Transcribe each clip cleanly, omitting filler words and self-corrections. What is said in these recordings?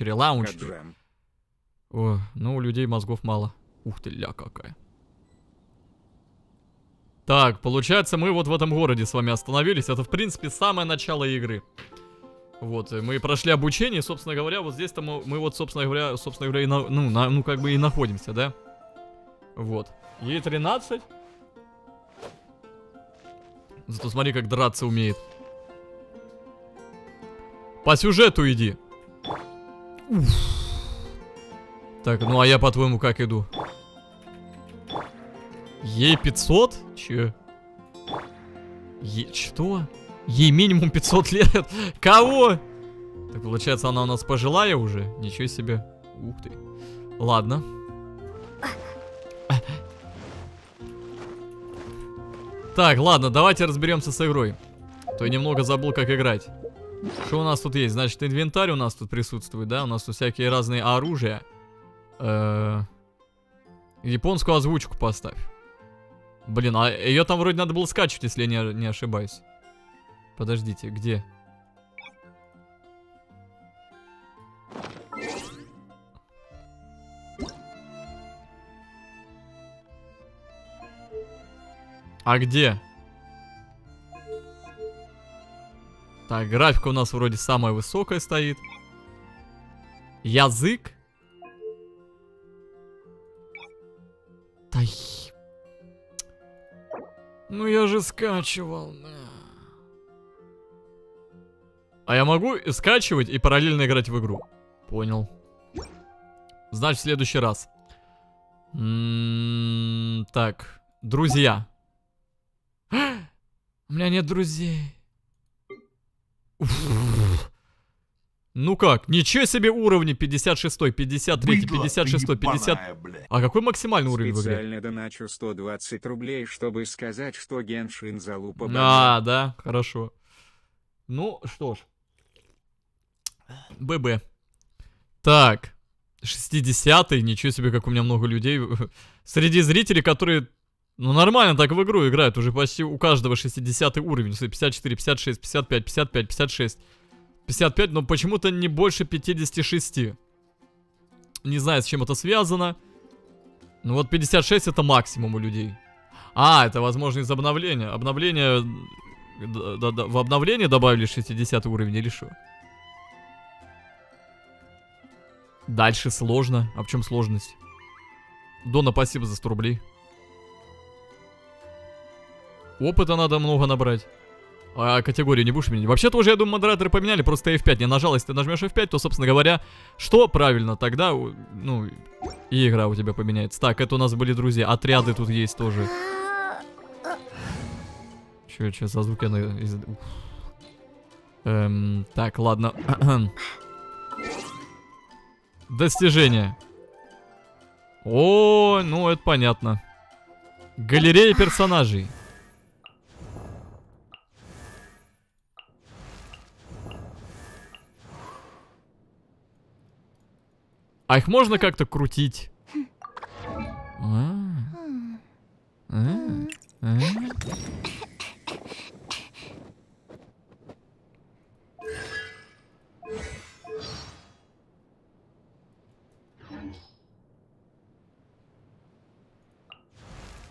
Лаунч. О, ну, у людей мозгов мало. Ух ты, ля какая. Так, получается, мы вот в этом городе с вами остановились. Это, в принципе, самое начало игры. Вот, мы прошли обучение, и, собственно говоря, вот здесь-то мы вот, собственно говоря, и как бы и находимся, да? Вот. Ей 13. Зато смотри, как драться умеет. По сюжету иди. Уф. Так, ну а я, по-твоему, как иду? Ей 500? Че? Что? Ей минимум 500 лет? Кого? Так, получается, она у нас пожилая уже? Ничего себе. Ух ты. Ладно. Так, ладно, давайте разберемся с игрой. То я немного забыл, как играть. Что у нас тут есть? Значит, инвентарь у нас тут присутствует, да? У нас тут всякие разные оружия. Японскую озвучку поставь. Блин, а ее там вроде надо было скачивать, если я не ошибаюсь. Подождите, где? А где? Так, графика у нас вроде самая высокая стоит. Язык? Тай. Ну я же скачивал. А я могу скачивать и параллельно играть в игру. Понял. Значит, в следующий раз. Так, друзья. У меня нет друзей. Ну как, ничего себе уровни. 56, 53, 56, 50. А какой максимальный уровень в игре? Специально доначу 120 рублей, чтобы сказать, что Геншин залупа. А, да, хорошо. Ну, что ж. ББ. Так, 60-й, ничего себе, как у меня много людей. Среди зрителей, которые... Ну нормально так в игру играют, уже почти у каждого 60 уровень, 54, 56, 55, 55, 56, 55, но почему-то не больше 56. Не знаю, с чем это связано. Ну вот 56 это максимум у людей. А, это возможно из обновления. Обновление... В обновление добавили 60 уровень или что? Дальше сложно. А в чем сложность? Дона, спасибо за 100 рублей. Опыта надо много набрать. А категорию не будешь менять? Вообще-то уже, я думаю, модераторы поменяли, просто F5 не нажал. Если ты нажмешь F5, то, собственно говоря, что правильно, тогда, ну, и игра у тебя поменяется. Так, это у нас были друзья. Отряды тут есть тоже. Че, за звуки она... так, ладно. Достижение. О, ну, это понятно. Галерея персонажей. А их можно как-то крутить?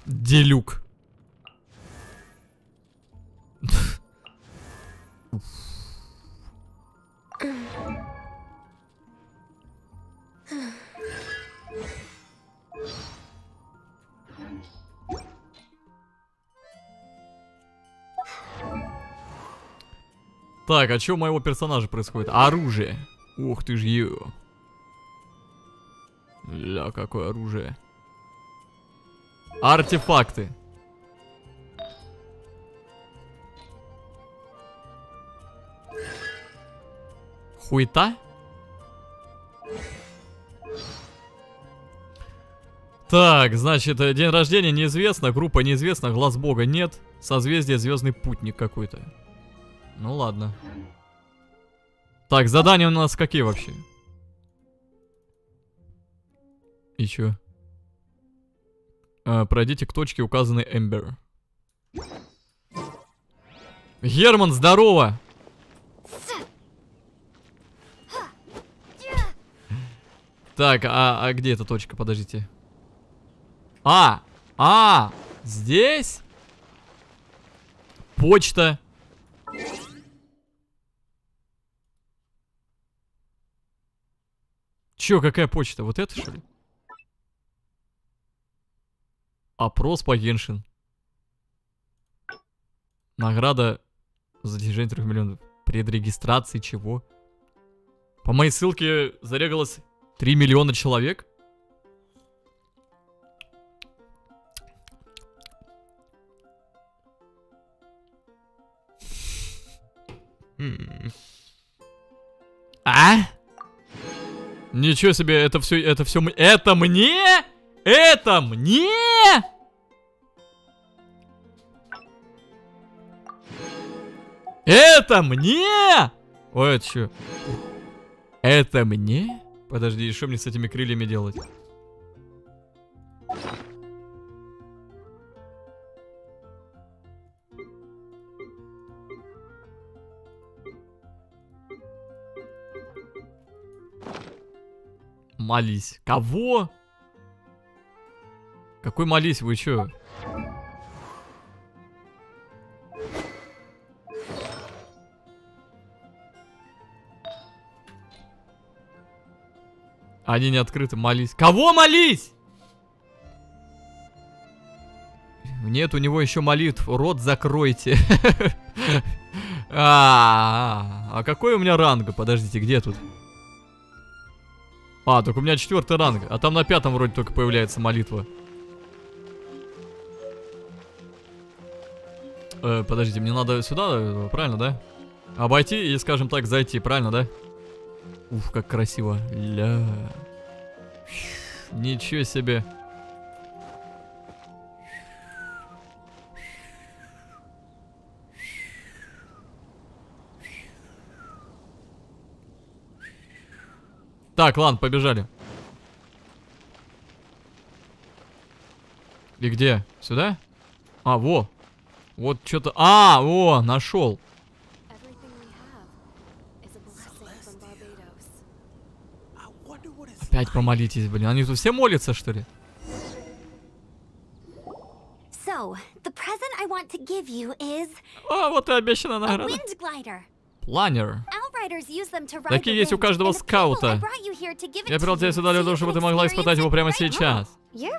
Дилюк. Так, а что у моего персонажа происходит? Оружие. Ух ты ж её. Ля, какое оружие. Артефакты. Хуета? Так, значит, день рождения неизвестно, группа неизвестна, глаз бога нет, созвездие звездный путник какой-то. Ну ладно. Так, задания у нас какие вообще? И чё? Пройдите к точке, указанной Эмбер. Герман, здорово! Так, а где эта точка? Подождите. Здесь? Почта. Чё, какая почта? Вот это, что ли? Опрос по Геншин. Награда за достижение 3 миллионов. Предрегистрации чего? По моей ссылке зарегалось 3 миллиона человек. А? Ничего себе, это все, это мне? Это мне? Это мне? Ой, это что? Это мне? Подожди, и что мне с этими крыльями делать? Молись. Кого? Какой молись? Вы чё? Они не открыты. Молись. Кого молись? Нет, у него еще молитв. Рот закройте. А какой у меня ранг? Подождите, где тут? А, так у меня 4-й ранг, а там на 5-м вроде только появляется молитва. Подождите, мне надо сюда, правильно, да? Обойти и, скажем так, зайти, правильно, да? Уф, как красиво. Ля. Ничего себе. Так, ладно, побежали. И где? Сюда? А, во. Вот что-то... А, о, нашел. Опять помолитесь, блин. Они тут все молятся, что ли? А, вот и обещанная награда. Планер. Такие есть у каждого скаута. Я привел тебя сюда для того, чтобы ты могла испытать его прямо сейчас. Я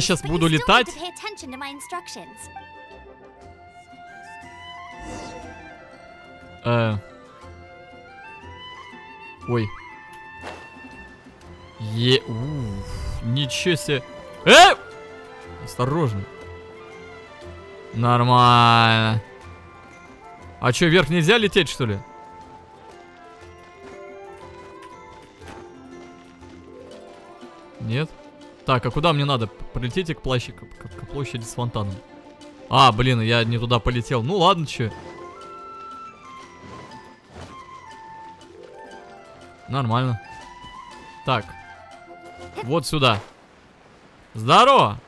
сейчас буду летать. Ой. Ничего себе. Осторожно. Нормально. А чё, вверх нельзя лететь, что ли? Нет? Так, а куда мне надо? Полетите к площади с фонтаном. А, блин, я не туда полетел. Ну ладно, чё. Нормально. Так. Вот сюда. Здорово!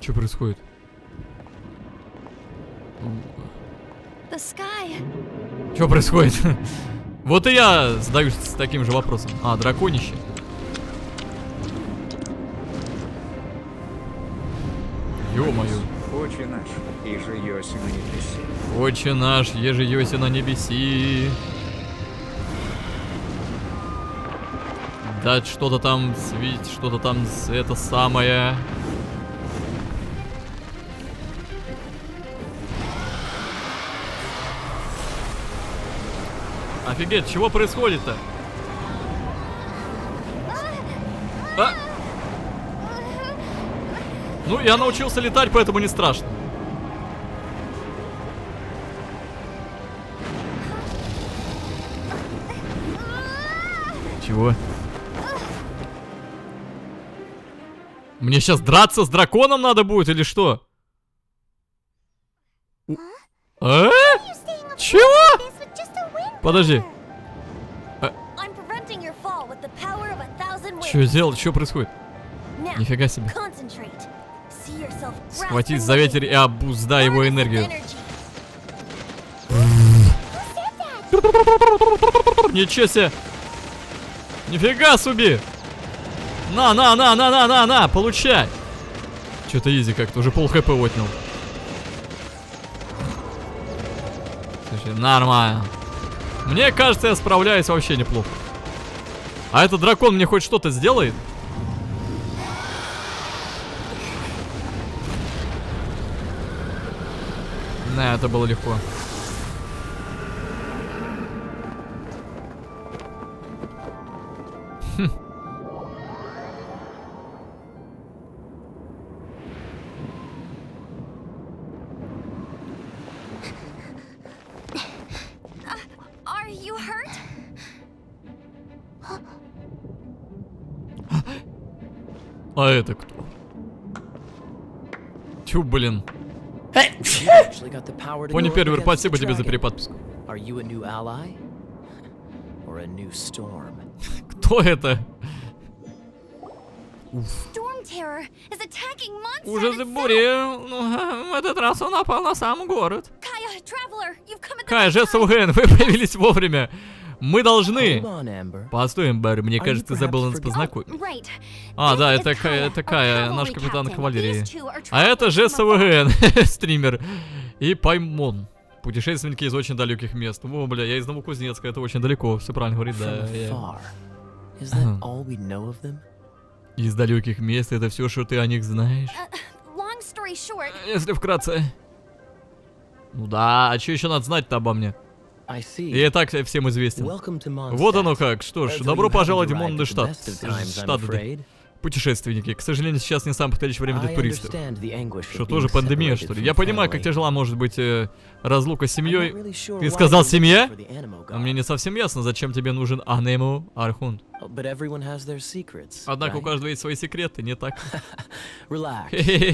Что происходит? Что происходит? Вот и я задаюсь с таким же вопросом. А, драконище. Ё-моё. Отче наш, ежеёси на небеси. Отче наш, ежеёси на небеси. Да, что-то там свить, что-то там это самое... Офигеть, чего происходит-то? А? Ну, я научился летать, поэтому не страшно. Чего? Мне сейчас драться с драконом надо будет или что? А? Чего? Подожди. Что сделал? Что происходит? Нифига себе. Схватись за ветер и обуздай его энергию. Ничего себе! Нифига, суби! На! Получай! Что-то изи как-то, уже пол хп отнял. Слушай, нормально. Мне кажется, я справляюсь вообще неплохо. А этот дракон мне хоть что-то сделает? Да, это было легко. А это кто? Тю, блин. Понял, Первер, спасибо тебе за переподписку. Кто это? Ужас Бури. В этот раз он напал на сам город. Кайя, jesusavgn, вы появились вовремя. Мы должны... Постой, Эмбер, мне кажется, ты забыл нас познакомить. А, да, это Кайя, наш капитан кавалерии. А это jesusavgn, стример. И Паймон, путешественники из очень далеких мест. О, бля, я из Новокузнецка, это очень далеко, все правильно говорит, да. Из далеких мест, это все, что ты о них знаешь? Если вкратце. Ну да, а что еще надо знать-то обо мне? И так всем известен. Вот оно как. Что ж, добро пожаловать в Монштадт. Путешественники. К сожалению, сейчас не самое подходящее время для туристов. Что, тоже пандемия, что ли? Я понимаю, как тяжела может быть разлука с семьей. Ты сказал, семья? А мне не совсем ясно, зачем тебе нужен Анемо, Архонт. Однако у каждого есть свои секреты, не так?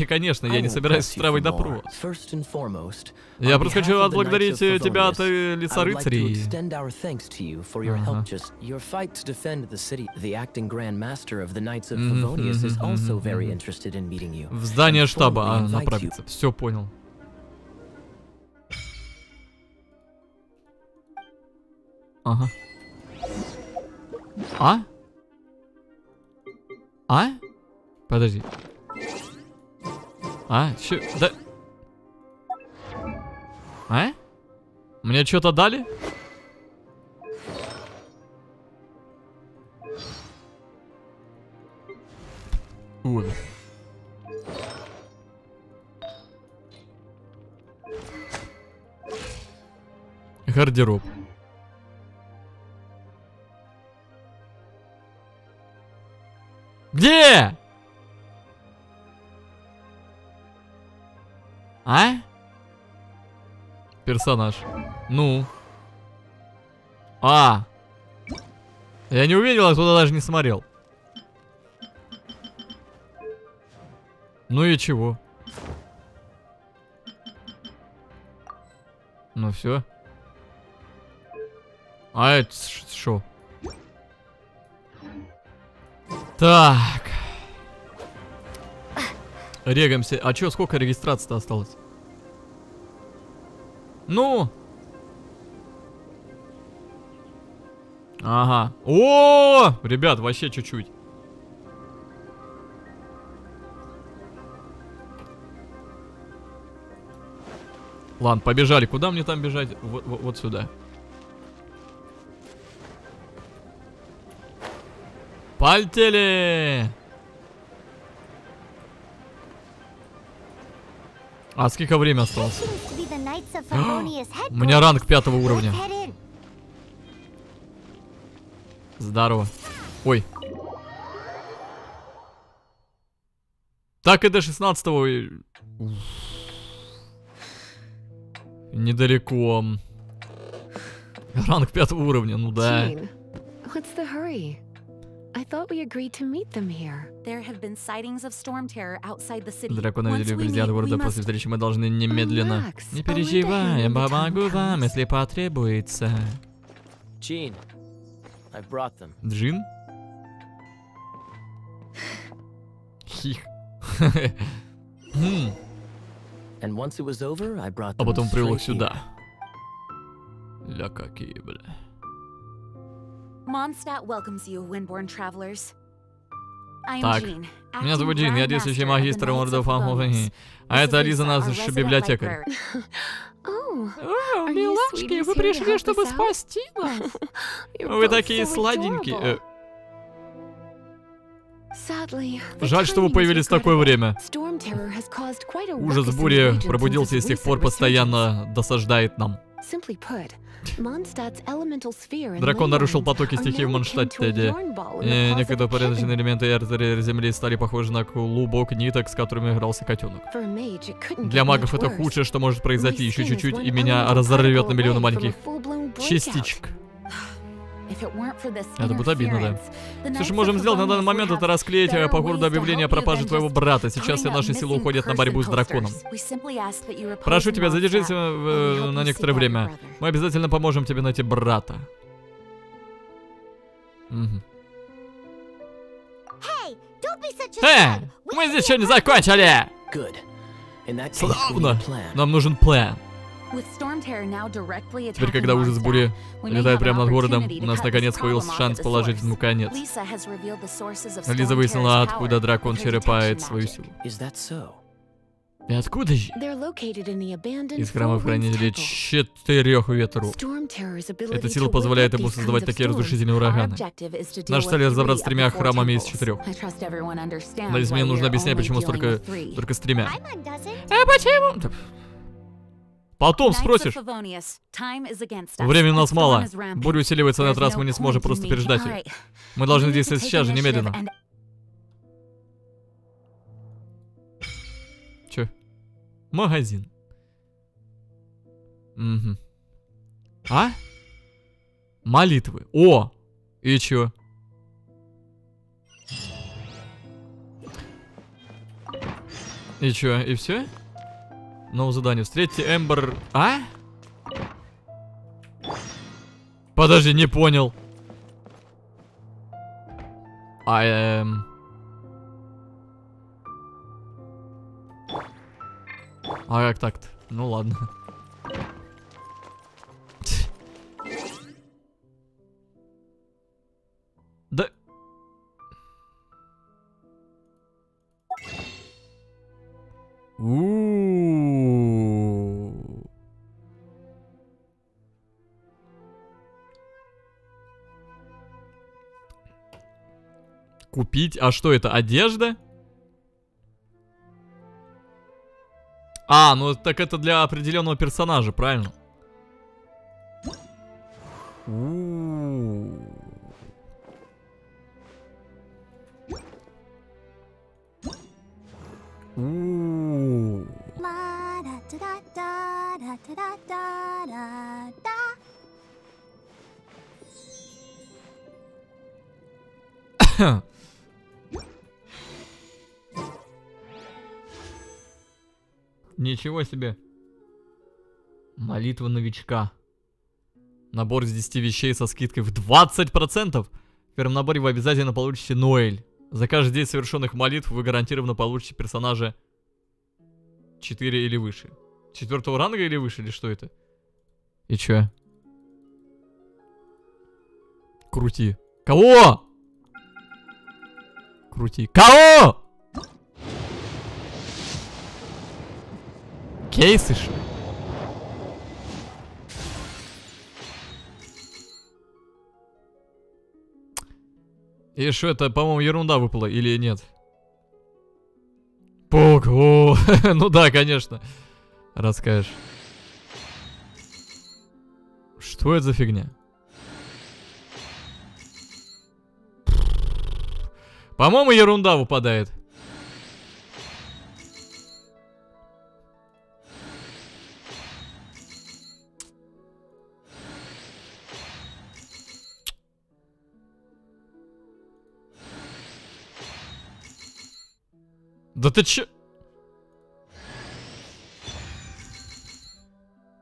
Конечно, я не собираюсь устраивать допрос. Я просто хочу отблагодарить тебя от лица рыцарей. В здание штаба направиться. Все понял. Ага. А? А? Подожди. А? Че? Да... А? Мне что-то дали? Ой. Гардероб. Где? А? Персонаж. Ну. А. Я не увидел, а туда даже не смотрел. Ну и чего? Ну все. А это шо? Так. Регаемся. А чё, сколько регистрации-то осталось? Ну. Ага. О, ребят, вообще чуть-чуть. Ладно, побежали. Куда мне там бежать? Вот сюда. Полетели! А сколько времени осталось? У меня ранг 5-го уровня. Здорово. Ой. Так и до 16-го... Недалеко. Ранг 5-го уровня, ну да. Драконы видели вблизи от города. После встречи мы должны немедленно. Не переживай, я помогу вам, если потребуется. Джин? Хих. А потом привел сюда. Ля какие, бля. Монштадт welcomes you, Windborn travelers. Так, меня зовут Джин, я действующий магистр Ордена Фавониус. А это Лиза, наш библиотекарь. О, милашки, вы пришли, чтобы спасти нас. Вы такие сладенькие. Жаль, что вы появились в такое время. Ужас Бури пробудился и с тех пор постоянно досаждает нам. Дракон нарушил потоки стихии в Монштадте. Некогда порядочные элементы артери земли стали похожи на клубок ниток, с которыми игрался котенок. Для магов это худшее, что может произойти. Еще чуть-чуть, и меня разорвет на миллионы маленьких частичек. Это будет обидно, да. Все, что можем сделать на данный момент, это расклеить по городу объявление о пропаже твоего брата. Сейчас все наши силы уходят на борьбу с драконом. Прошу тебя, задержись на некоторое время. Мы обязательно поможем тебе найти брата. Эй, мы здесь еще не закончили! Славно! Нам нужен план. Теперь, когда ужас бури летает прямо над городом, у нас наконец появился шанс положить ему конец. Лиза выяснила, откуда дракон черпает свою силу. И откуда же? Из храмов хранителей 4 ветров. Эта сила позволяет ему создавать такие разрушительные ураганы. Наша цель — разобраться с 3 храмами из 4. Надеюсь, мне нужно объяснять, почему только с 3. А почему? Потом спросишь. Времени у нас мало. Буря усиливается, на этот раз мы не сможем просто переждать ее. Мы должны действовать сейчас же, немедленно. Че? Магазин. Угу. А? Молитвы. О! И че? И че? И все? Новое задание. Встретьте Эмбер... А? Подожди, не понял. А как так-то? Ну ладно. Да... Купить. А что это? Одежда? А, ну так это для определенного персонажа, правильно? Ничего себе. Молитва новичка. Набор из 10 вещей со скидкой в 20%. В первом наборе вы обязательно получите Ноэль. За каждый день совершенных молитв вы гарантированно получите персонажа 4 или выше. 4-го ранга или выше, или что это? И чё? Крути. Кого? Крути. Кого? Кейсы, что ли? И что это, по-моему, ерунда выпала или нет? Пук, ну да, конечно. Расскажешь. Что это за фигня? По-моему, ерунда выпадает. Да ты че?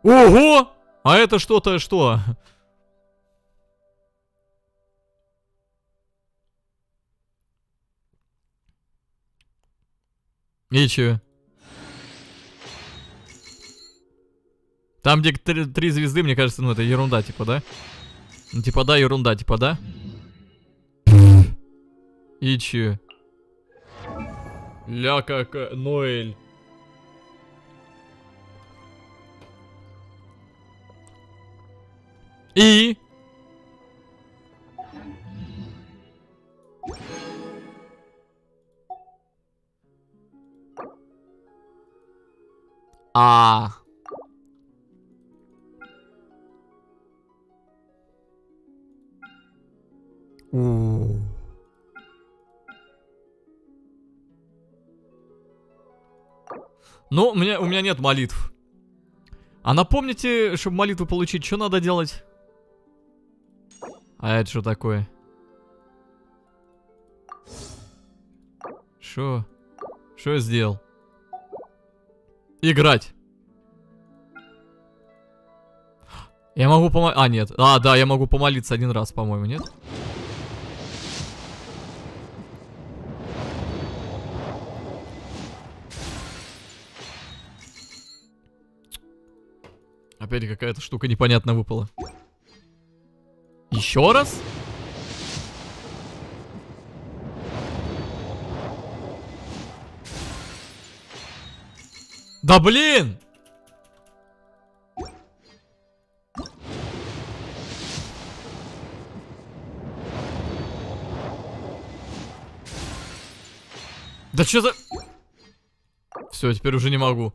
Ого! А это что-то что? И че? Там, где 3 звезды, мне кажется, ну это ерунда, типа, да? Ну, типа, да, ерунда, типа, да? И че? Ля как Ноэль. И? А. У. Ну, у меня нет молитв. А напомните, чтобы молитву получить, что надо делать? А это что такое? Что? Что я сделал? Играть. Я могу помолиться. А, нет. А, да, я могу помолиться один раз, по-моему, нет? Опять какая-то штука непонятно выпала. Еще раз? Да блин! Да что за... Все, теперь уже не могу.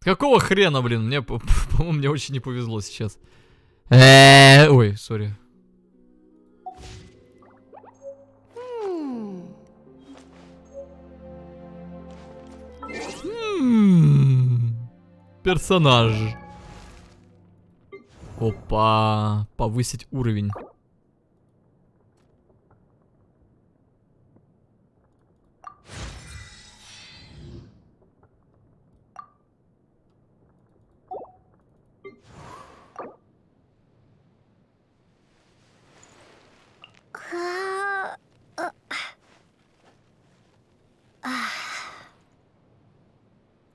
Какого хрена, блин? Мне, по-моему, мне очень не повезло сейчас. Ой, сори. Персонаж. Опа. Повысить уровень.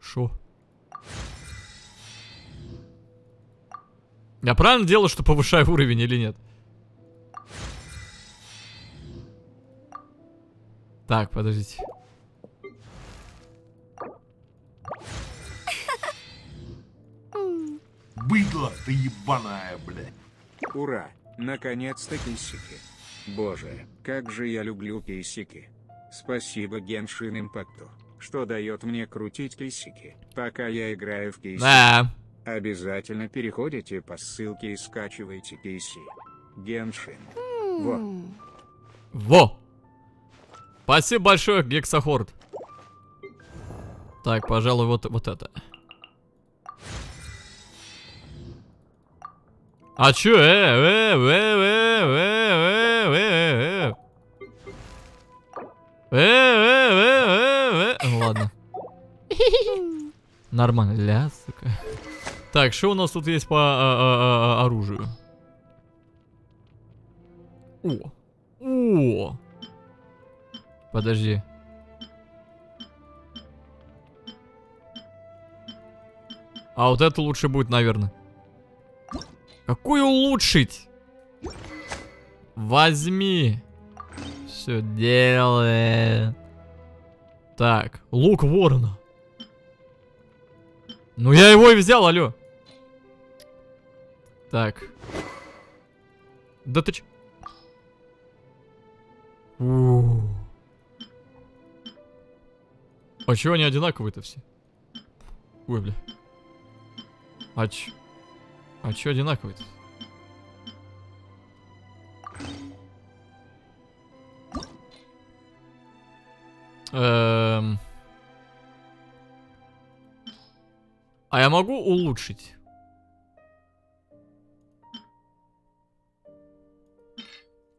Шо? Я правильно делаю, что повышаю уровень или нет? Так, подождите. Быдло ты ебаная, бля. Ура, наконец-то кейсики. Боже, как же я люблю кейсики. Спасибо Genshin Impact, что дает мне крутить кейсики, пока я играю в кейсики. Да. Обязательно переходите по ссылке и скачивайте кейси. Genshin. Во. Спасибо большое, Гексахорд. Так, пожалуй, вот это. А чё? Ладно. Нормально, ля, сука. Так, что у нас тут есть по оружию? О! О! Подожди. А вот это лучше будет, наверное. Какую улучшить? Возьми. Все делает. Так, лук ворона. Ну я его и взял, алё. Так. Да ты ч... А чего они одинаковые-то все? Ой, бля. А чё одинаковые-то? А я могу улучшить?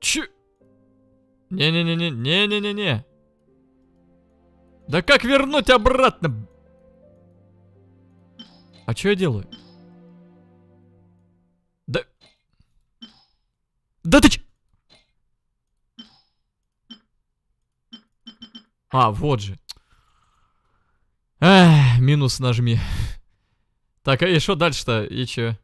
Че? Не-не-не-не-не-не-не-не. Да как вернуть обратно? А что я делаю? Да... Да ты ч... А, вот же. Эх, минус нажми. Так, а и что дальше-то? И че?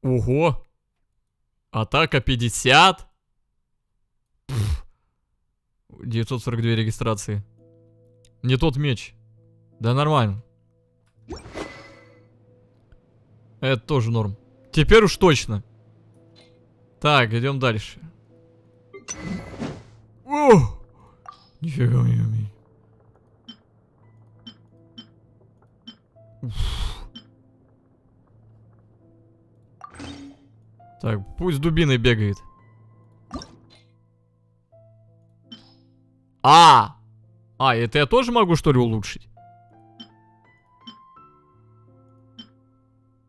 Ого! Атака 50? 942 регистрации. Не тот меч. Да нормально. Это тоже норм. Теперь уж точно. Так, идем дальше. О! Нифига не умею. Так, пусть дубиной бегает. А, это я тоже могу, что ли, улучшить?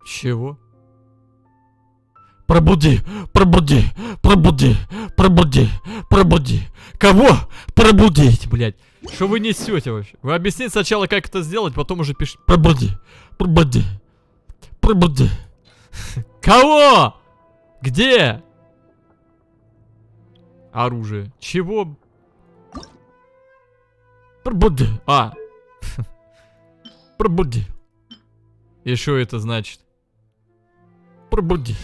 Чего? Пробуди, пробуди, пробуди, пробуди, пробуди. Кого пробудить, блядь? Что вы несете вообще? Вы объясните сначала, как это сделать, потом уже пишите. Пробуди, пробуди, пробуди. Кого? Где? Оружие. Чего? Пробуди. А. Пробуди. И что это значит? Пробуди.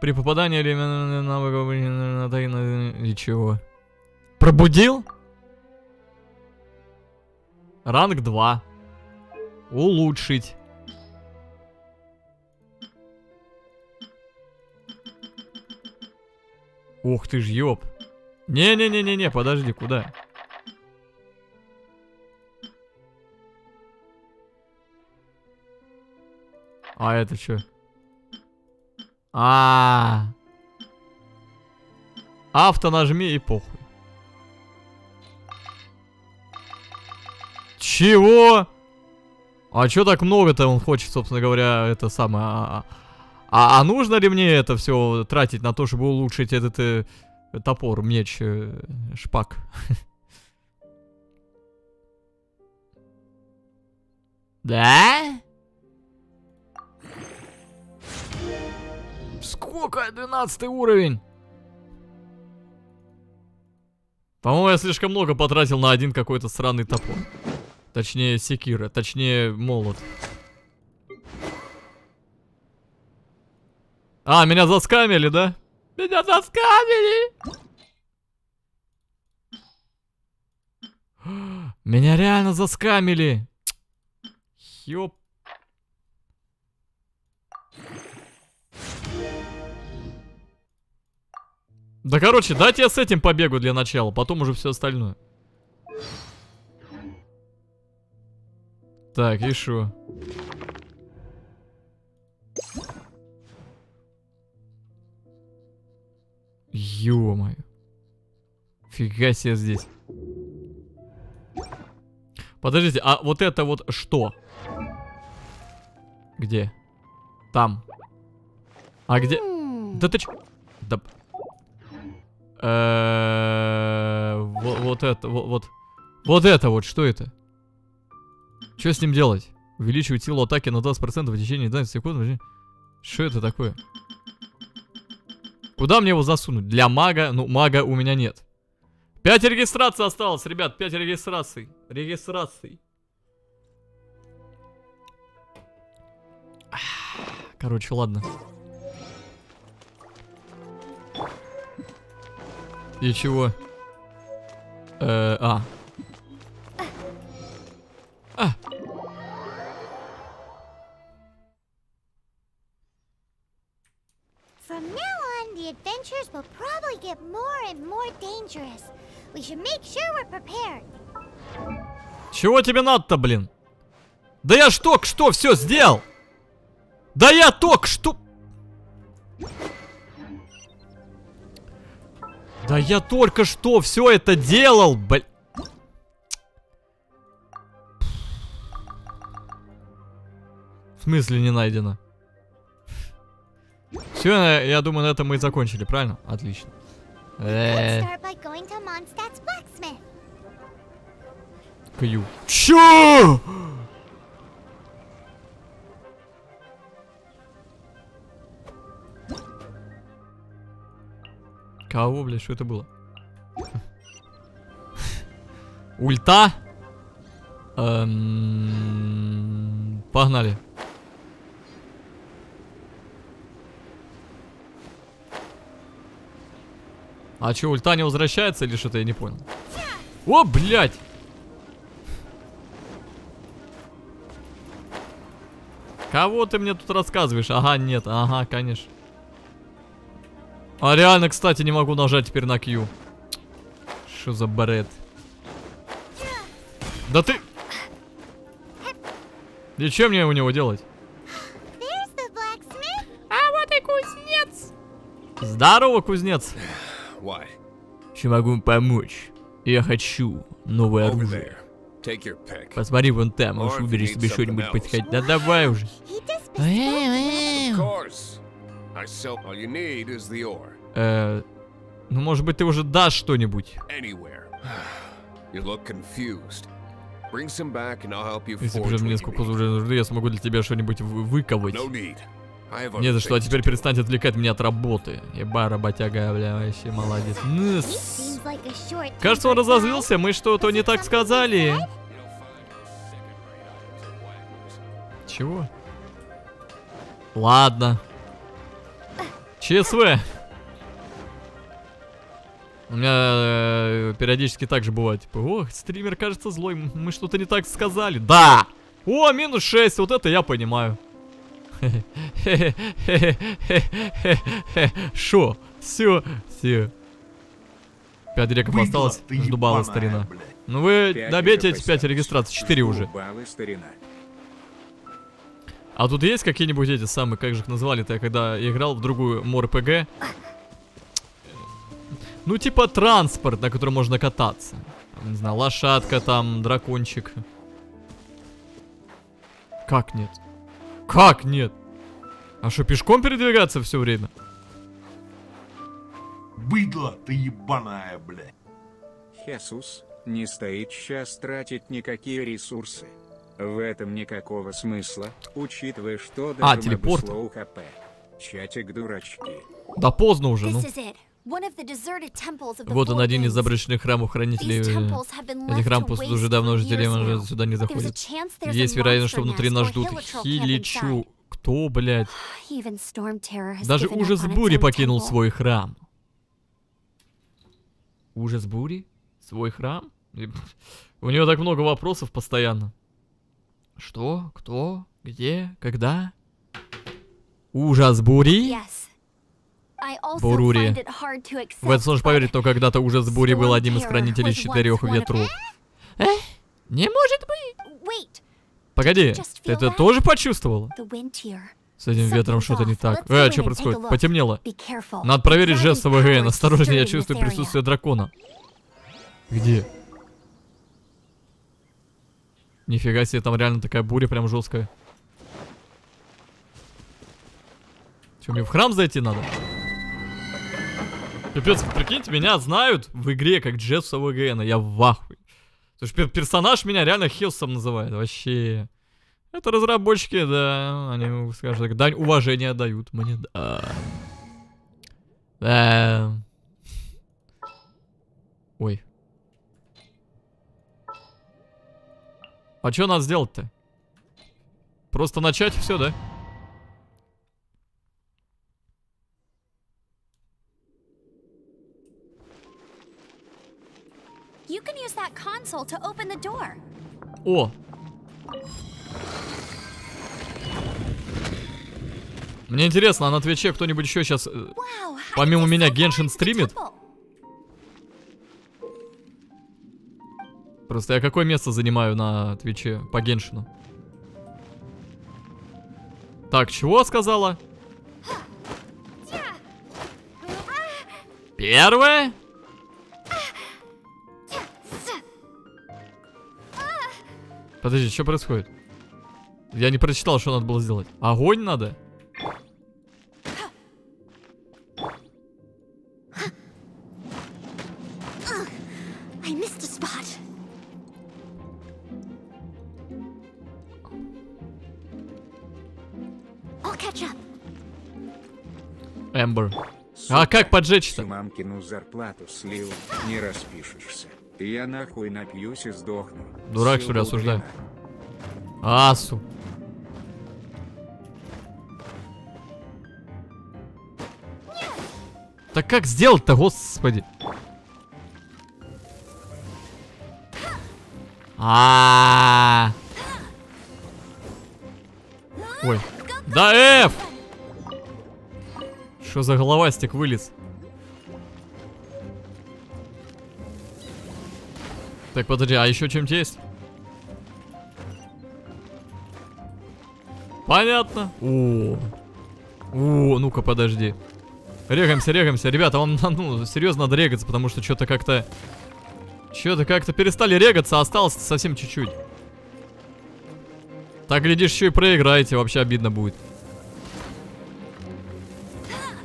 При попадании элементарного навыка... Ничего. Пробудил? Ранг 2. Улучшить. Ух ты ж, ёб. Не-не-не-не-не, подожди, куда? А это что? Авто нажми и похуй. Чего? А чё так много-то он хочет, собственно говоря, это самое... А нужно ли мне это все тратить на то, чтобы улучшить этот топор, меч, шпаг? Да? Сколько? 12 уровень. По-моему, я слишком много потратил на один какой-то сраный топор. Точнее, секира. Точнее, молот. А, меня заскамили, да? Меня заскамили! Меня реально заскамили! Ёп! Да короче, дайте я с этим побегу для начала, потом уже все остальное. Так, и шо? Ё-моё. Фига себе здесь. Подождите, а вот это вот что? Где? Там. А где? Да ты чё? Да... Вот это, вот. Вот это вот, что это? Что с ним делать? Увеличивать силу атаки на 20% в течение 12 секунд. Что это такое? Куда мне его засунуть? Для мага? Ну, мага у меня нет. 5 регистраций осталось, ребят. 5 регистраций. Короче, ладно. И чего? Чего тебе надо-то, блин? Да я ж только что все сделал! Да я только что... Да я только что все это делал, блин. В смысле не найдено? Все, я думаю, на этом мы и закончили, правильно? Отлично. Кью. Чё? Кого, блядь, что это было? Ульта. Погнали. А чё, ульта не возвращается или что-то, я не понял. О, блядь! Кого ты мне тут рассказываешь? Ага, нет, ага, конечно. А реально, кстати, не могу нажать теперь на Q. Что за бред? Да ты... И чем мне у него делать? А вот и кузнец. Здорово, кузнец. Чем могу помочь? Я хочу новое оружие. Посмотри вон там, может, выберешь себе что-нибудь подходить. Да давай уже. Ну, может быть, ты уже дашь что-нибудь. Если придет мне сколько уже нужды, я смогу для тебя что-нибудь выковать. Не за что, а теперь перестаньте отвлекать меня от работы. Еба, работяга, бля, вообще молодец. Ныс. Кажется, он разозлился, мы что-то не так сказали. Чего? Ладно. ЧСВ. У меня периодически так же бывает. Типа, ох, стример кажется злой, мы что-то не так сказали. Да! О, минус 6, вот это я понимаю. Шо? Все. 5 реков осталось, сдубала старина. Ну вы добейте эти 5 регистраций, 4 уже. А тут есть какие-нибудь эти самые, как же их назвали-то, я когда играл в другую мор-пг? Ну типа транспорт, на котором можно кататься. Не знаю, лошадка там, дракончик. Как нет? Как нет? А что, пешком передвигаться все время? Быдло ты ебаная, бля. Хесус, не стоит сейчас тратить никакие ресурсы. В этом никакого смысла, учитывая, что... А, телепорт. УКП. Чатик дурачки. Да поздно уже, ну. Вот он, один из заброшенных храмов хранителей. Эти храмы после уже давно жителей уже сюда не заходят. Есть вероятность, что внутри нас ждут. Хиличу. Кто, блядь? Даже ужас бури покинул свой храм. Ужас бури? Свой храм? У него так много вопросов постоянно. Что? Кто? Где? Когда? Ужас бури? Бурури. В это сложно поверить, но когда-то ужас бури был одним из хранителей 4 ветров. Не может быть! Погоди, ты это тоже почувствовала? С этим ветром что-то не так. Что происходит? Потемнело. Надо проверить jesusavgn. Осторожнее, я чувствую присутствие дракона. Где? Нифига себе, там реально такая буря прям жесткая. Че, мне в храм зайти надо? Пипец, прикиньте, меня знают в игре как jesusavgn, я в ахуе. Слушай, персонаж меня реально Хесусом называет, вообще. Это разработчики, да, они, скажем так, дань уважения дают мне, да. Да. Ой. А что надо сделать-то? Просто начать все, да? О! Мне интересно, а на Твиче кто-нибудь еще сейчас, помимо меня, Геншин стримит? Просто я какое место занимаю на Твиче по Геншину? Так, чего сказала? Первое? Подожди, что происходит? Я не прочитал, что надо было сделать. Огонь надо? Эмбер. А как поджечь-то? Мамкину зарплату слил, не распишешься. Я нахуй напьюсь и сдохну. Дурак, что ли, осуждаю? Асу. Так как сделать-то, господи? Ой. Да F! Что за головастик вылез? Так, подожди, а еще чем-то есть? Понятно. О, ну-ка, подожди. Регаемся, регаемся. Ребята, вам ну, серьезно надо регаться, потому что что-то как-то... перестали регаться, а осталось совсем чуть-чуть. Так, глядишь, еще и проиграете, вообще обидно будет.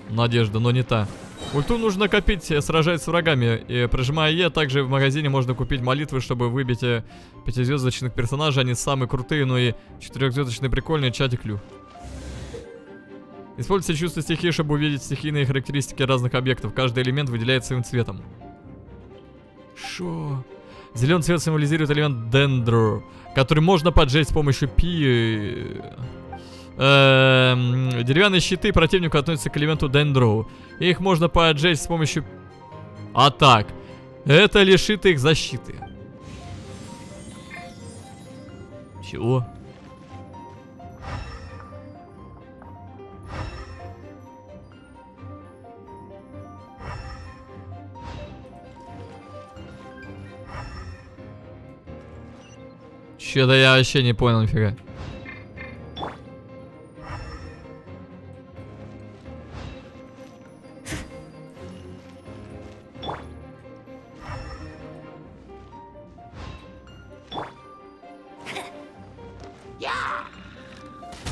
Надежда, но не та. Ульту нужно копить, сражаясь с врагами. И, прожимая Е, также в магазине можно купить молитвы, чтобы выбить 5-звездочных персонажей. Они самые крутые, но и 4-звездочные прикольные, чатик лю. Используйте чувство стихии, чтобы увидеть стихийные характеристики разных объектов. Каждый элемент выделяет своим цветом. Шо? Зеленый цвет символизирует элемент Дендро, который можно поджечь с помощью пи... Деревянные щиты противника относятся к элементу Дендро. Их можно поджечь с помощью атак. Это лишит их защиты. Чего? Че-то я вообще не понял нифига.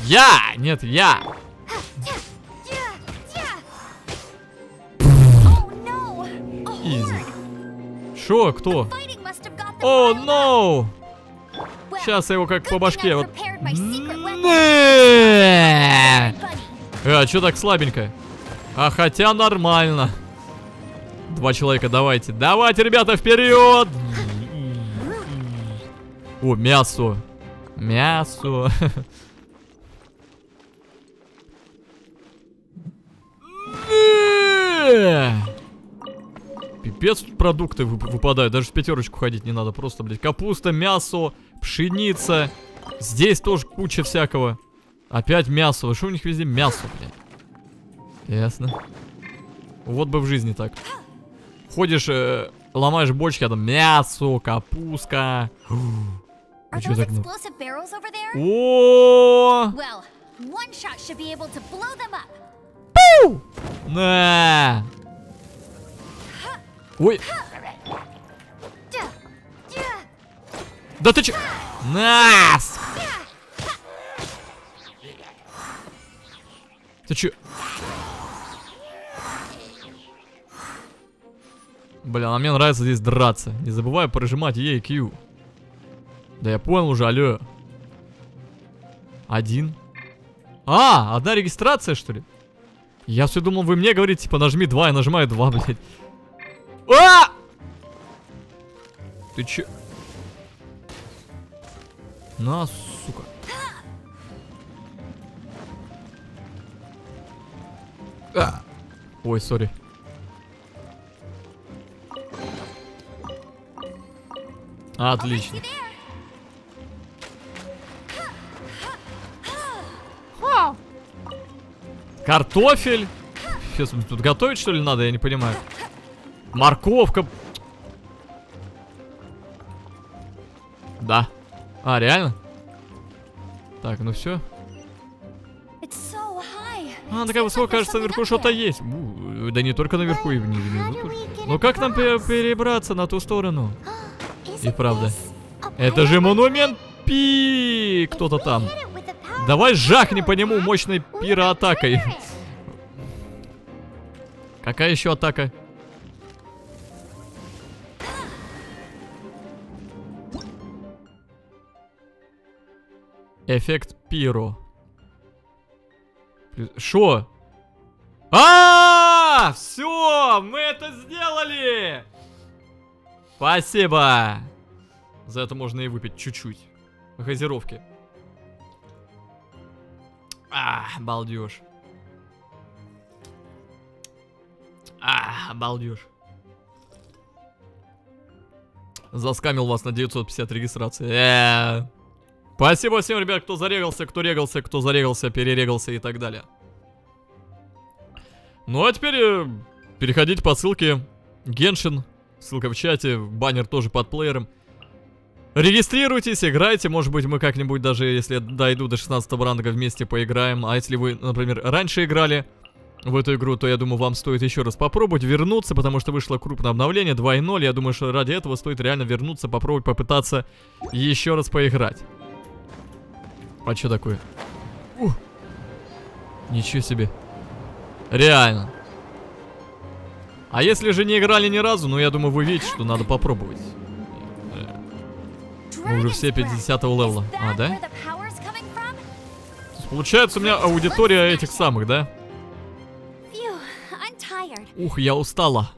Я! Нет, я! Изи. Шо? Кто? О, ноу! Сейчас я его как по башке. Вот. А, чё так слабенько? А хотя нормально. Два человека, давайте. Давайте, ребята, вперед! О, мясо. Мясо. Пипец, тут продукты выпадают. Даже в пятерочку ходить не надо. Просто, блядь, капуста, мясо, пшеница. Здесь тоже куча всякого. Опять мясо. Что у них везде мясо, блядь? Ясно. Вот бы в жизни так. Ходишь, ломаешь бочки, а там мясо, капуста. А что так? О! Пу! На! Ой! Да ты че? Нас! Ты че? Бля, а мне нравится здесь драться. Не забывай прожимать E и Q. Да я понял уже, алё. Один. А, одна регистрация, что ли? Я все думал, вы мне говорите, типа, нажми 2, я нажимаю 2, блядь. А! Ты че? На, сука. А! Ой, сори. Отлично. Картофель? Сейчас тут готовить, что ли, надо? Я не понимаю. Морковка. Да. А, реально? Так, ну все. Она такая высокая, кажется, наверху что-то есть. Да не только наверху, и внизу. Но как нам перебраться на ту сторону? И правда. Это же монумент Пи! Кто-то там. Давай жахни по нему мощной пироатакой. Какая еще атака? Эффект Пиро. Шо? А-а-а! Все, мы это сделали! Спасибо! За это можно и выпить чуть-чуть. Газировки. Балдеж. Балдеж. Заскамил вас на 950 регистраций. Спасибо всем, ребят, кто зарегался, перерегался и так далее. Ну а теперь переходите по ссылке Genshin. Ссылка в чате, баннер тоже под плеером. Регистрируйтесь, играйте. Может быть, мы как-нибудь, даже если я дойду до 16 ранга, вместе поиграем. А если вы, например, раньше играли в эту игру, то я думаю, вам стоит еще раз попробовать вернуться, потому что вышло крупное обновление 2.0. Я думаю, что ради этого стоит реально вернуться, попробовать, попытаться еще раз поиграть. А что такое? Ничего себе. Реально. А если же не играли ни разу, ну я думаю, вы видите, что надо попробовать. Мы уже все 50-го левела. А, да? Получается, у меня аудитория этих самых, да? Ух, я устала.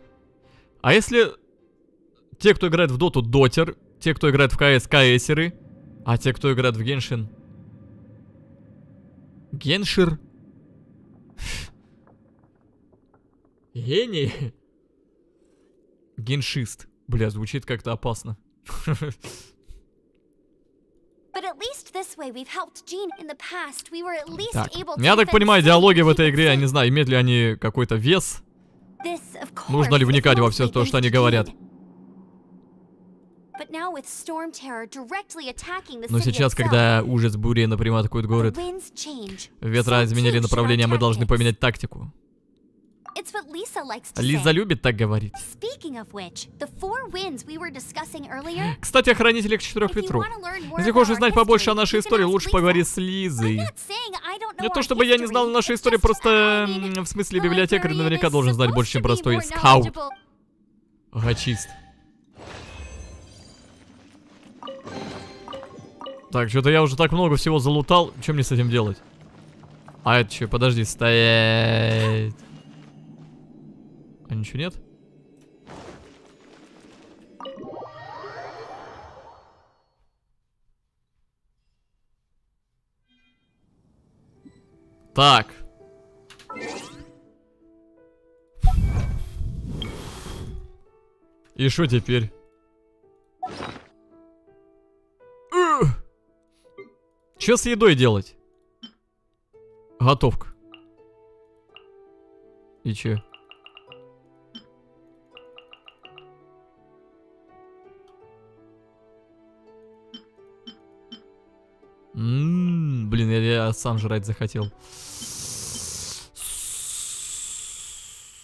А если те, кто играет в доту, дотер, те, кто играет в КС, КСеры, а те, кто играет в Геншин, Геншир? Гений? Геншист. Бля, звучит как-то опасно. Так. Я так понимаю, диалоги в этой игре, я не знаю, имеют ли они какой-то вес. Нужно ли вникать во все то, что они говорят? Но сейчас, когда ужас бури напрямую атакует город, ветра изменили направление, мы должны поменять тактику. Лиза любит так говорить. Кстати, о хранителях четырех ветров. Если хочешь узнать побольше о нашей истории, лучше поговори с Лизой. Не то чтобы я не знал нашу историю, просто в смысле библиотекарь наверняка должен знать больше, чем простой скаут. Гачист. Так, что-то я уже так много всего залутал. Что мне с этим делать? А это что? Подожди, стоять. А ничего нет? Так. И что теперь? Что с едой делать? Готовка. И че? Блин, я сам жрать захотел.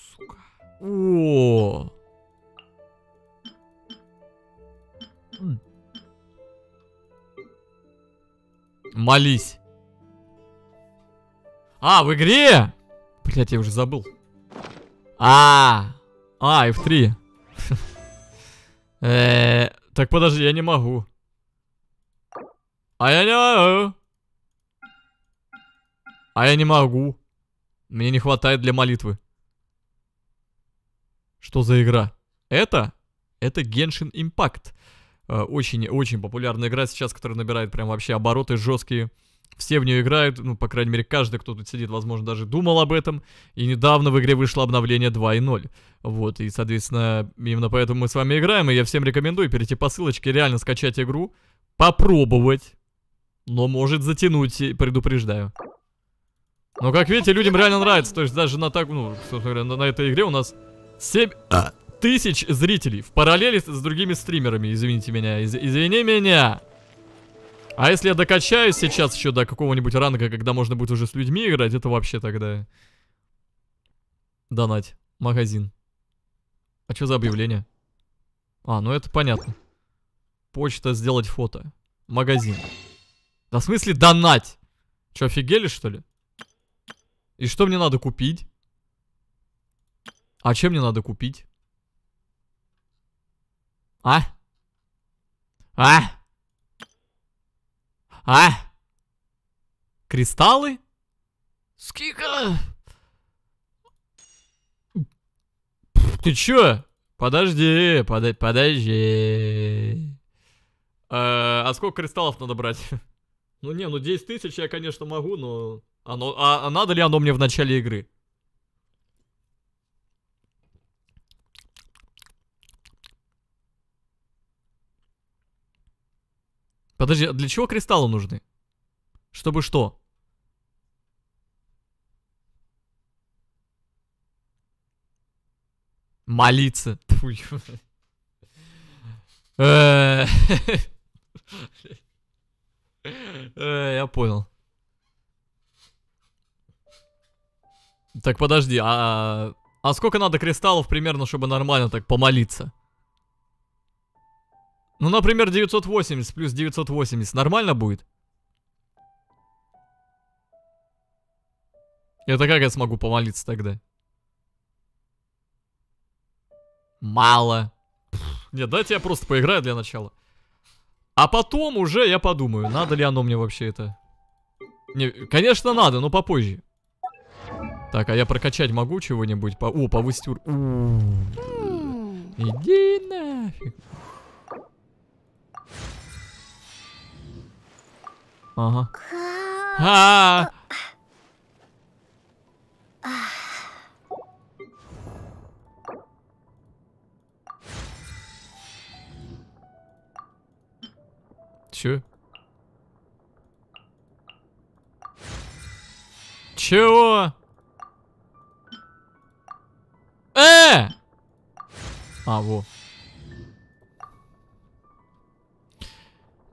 Сука. О. Молись. А, в игре? Блять, я уже забыл. А, F3. Так, подожди, я не могу. А я не могу. Мне не хватает для молитвы. Что за игра? Это Genshin Impact. Очень-очень популярная игра сейчас, которая набирает прям вообще обороты жесткие. Все в нее играют, ну, по крайней мере, каждый, кто тут сидит, возможно, даже думал об этом. И недавно в игре вышло обновление 2.0. Вот, и, соответственно, именно поэтому мы с вами играем. И я всем рекомендую перейти по ссылочке, реально скачать игру, попробовать. Но может затянуть, предупреждаю. Но, как видите, людям реально нравится. То есть даже на так, ну, собственно говоря, на этой игре у нас 7000 зрителей. В параллели с другими стримерами. Извините меня, извини меня. А если я докачаюсь сейчас еще до какого-нибудь ранга, когда можно будет уже с людьми играть, это вообще тогда... Донать. Магазин. А что за объявление? А, ну это понятно. Почта, сделать фото. Магазин. Да в смысле донать? Че, офигели, что ли? И что мне надо купить? А чем мне надо купить? Кристаллы? Скика! Ты чё? Подожди, подожди. А сколько кристаллов надо брать? Ну не, ну 10 тысяч я, конечно, могу, но... А надо ли оно мне в начале игры? Подожди, а для чего кристаллы нужны? Чтобы что? Молиться. Я понял. Так, подожди, а сколько надо кристаллов примерно, чтобы нормально так помолиться? Ну, например, 980 плюс 980. Нормально будет? Это как я смогу помолиться тогда? Мало. Нет, дайте я просто поиграю для начала. А потом уже я подумаю, надо ли оно мне вообще это. Не, конечно, надо, но попозже. Так, а я прокачать могу чего-нибудь? О, повысить уровень. Иди нафиг. Ага. Чё? Чего? Во.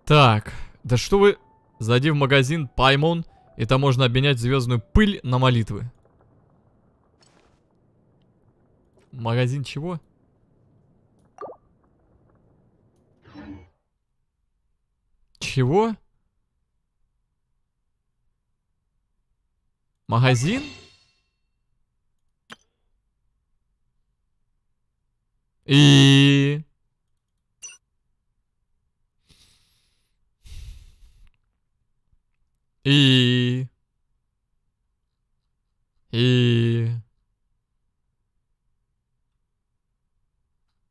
Так, да что вы... Зайди в магазин Паймон, и там можно обменять звездную пыль на молитвы. Магазин чего? Чего? Магазин? И...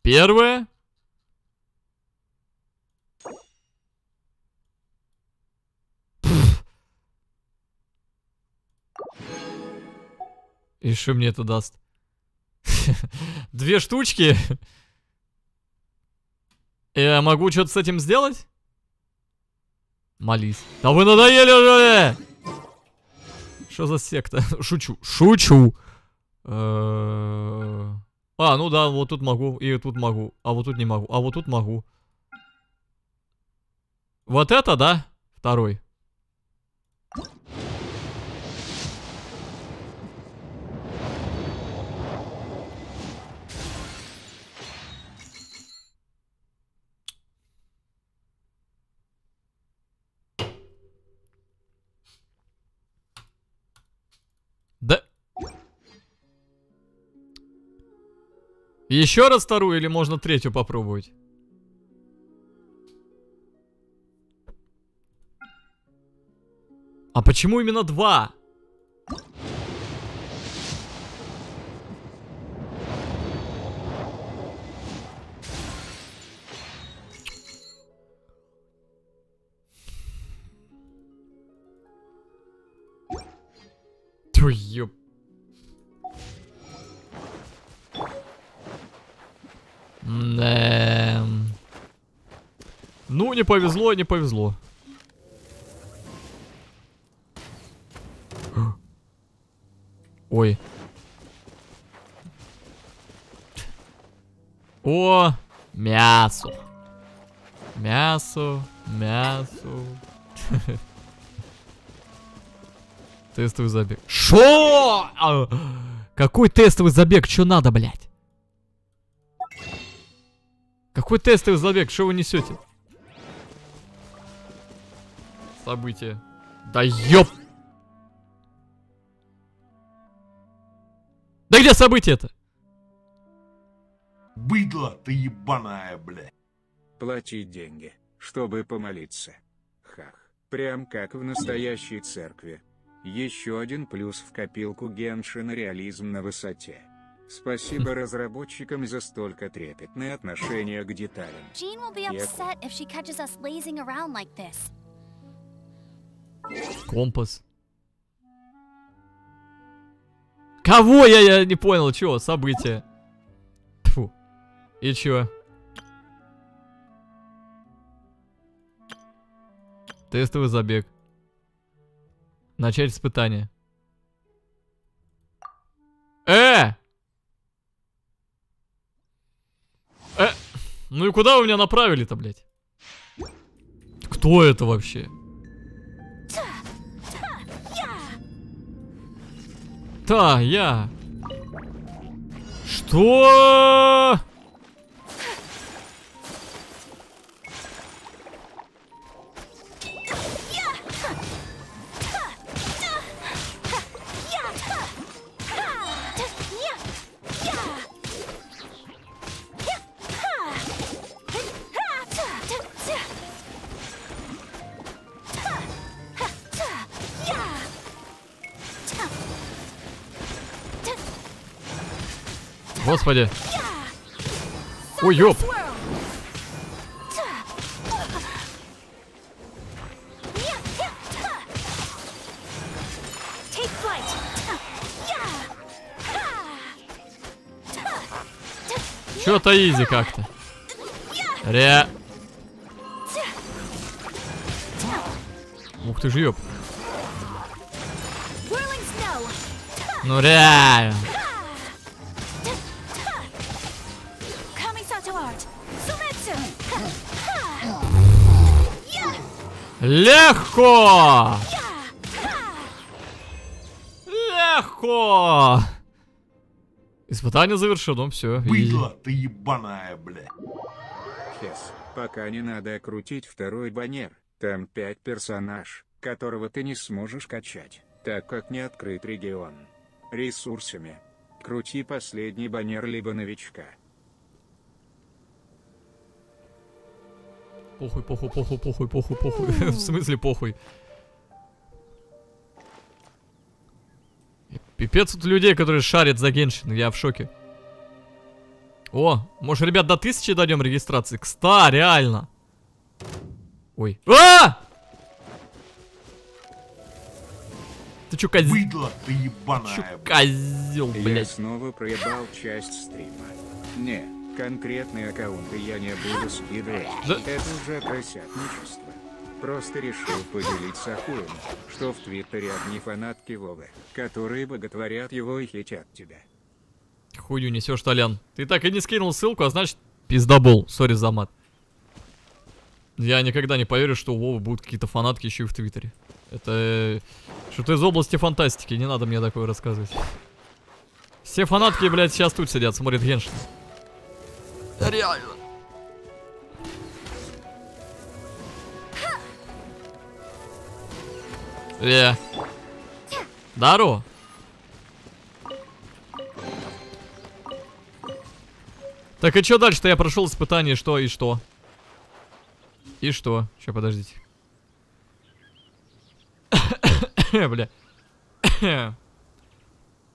Первое? И что мне это даст? Две штучки? Я могу что-то с этим сделать? Молись. Да вы надоели уже! Что за секта? Шучу, шучу. Ну да, вот тут могу, и тут могу, а вот тут не могу, а вот тут могу. Вот это, да? Второй. Еще раз вторую или можно третью попробовать? А почему именно два? Ту ёп. Ну, не повезло, не повезло. Ой. О, мясо. Мясо, мясо. Тестовый забег. Шо? Какой тестовый забег? Чё надо, блядь? Какой тестовый забег? Что вы несете? Событие. Да ёп! Да где событие-то? Быдло ты ебаная, бля. Плати деньги, чтобы помолиться. Хах. Прям как в настоящей церкви. Еще один плюс в копилку Геншина — реализм на высоте. Спасибо разработчикам за столько трепетное отношение к деталям. Компас. Кого я не понял, чего? События. Тьфу. И чё? Тестовый забег. Начать испытание. Ну и куда вы меня направили-то, блядь? Кто это вообще? Та, я. Что? Господи. Ой, ёп. Чё-то изи как-то. Ух ты ж, ёп. Ну реально. Легко! Легко! Испытание завершено, все. Быдло, ты ебаная, бля. Хес, пока не надо крутить второй баннер. Там 5 персонаж, которого ты не сможешь качать, так как не открыт регион. Ресурсами. Крути последний баннер либо новичка. Похуй, похуй, похуй, похуй, похуй, похуй. В смысле похуй? Пипец тут людей, которые шарят за Геншин. Я в шоке. О, может, ребят, до 1000 дадим регистрации? К 100, реально. Ой. А! Ты чё, козел? Быдло, ты ебаная. Чё, козел, блядь. Я снова проебал часть стрима. Не. Конкретные аккаунты я не буду скидывать. Да. Это уже просятничество. Просто решил поделиться хуем, что в Твиттере одни фанатки Вовы, которые боготворят его и хитят тебя. Хуйню несешь, Толян. Ты так и не скинул ссылку, а значит, пиздобол. Сори за мат. Я никогда не поверю, что у Вовы будут какие-то фанатки еще и в Твиттере. Это что-то из области фантастики. Не надо мне такое рассказывать. Все фанатки, блядь, сейчас тут сидят, смотрят Геншин. Реально. Дару. Так и чё дальше-то? Я прошел испытание, что и что? И что? Сейчас, подождите. Бля.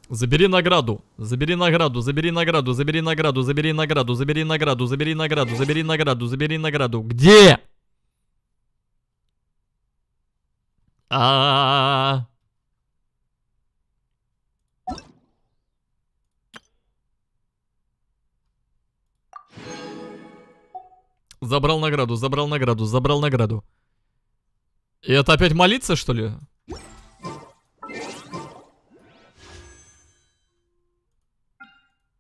Забери награду, забери награду, забери награду, забери награду, забери награду, забери награду, забери награду, забери награду, забери награду. Где? Забрал награду, забрал награду, забрал награду. И это опять молиться, что ли?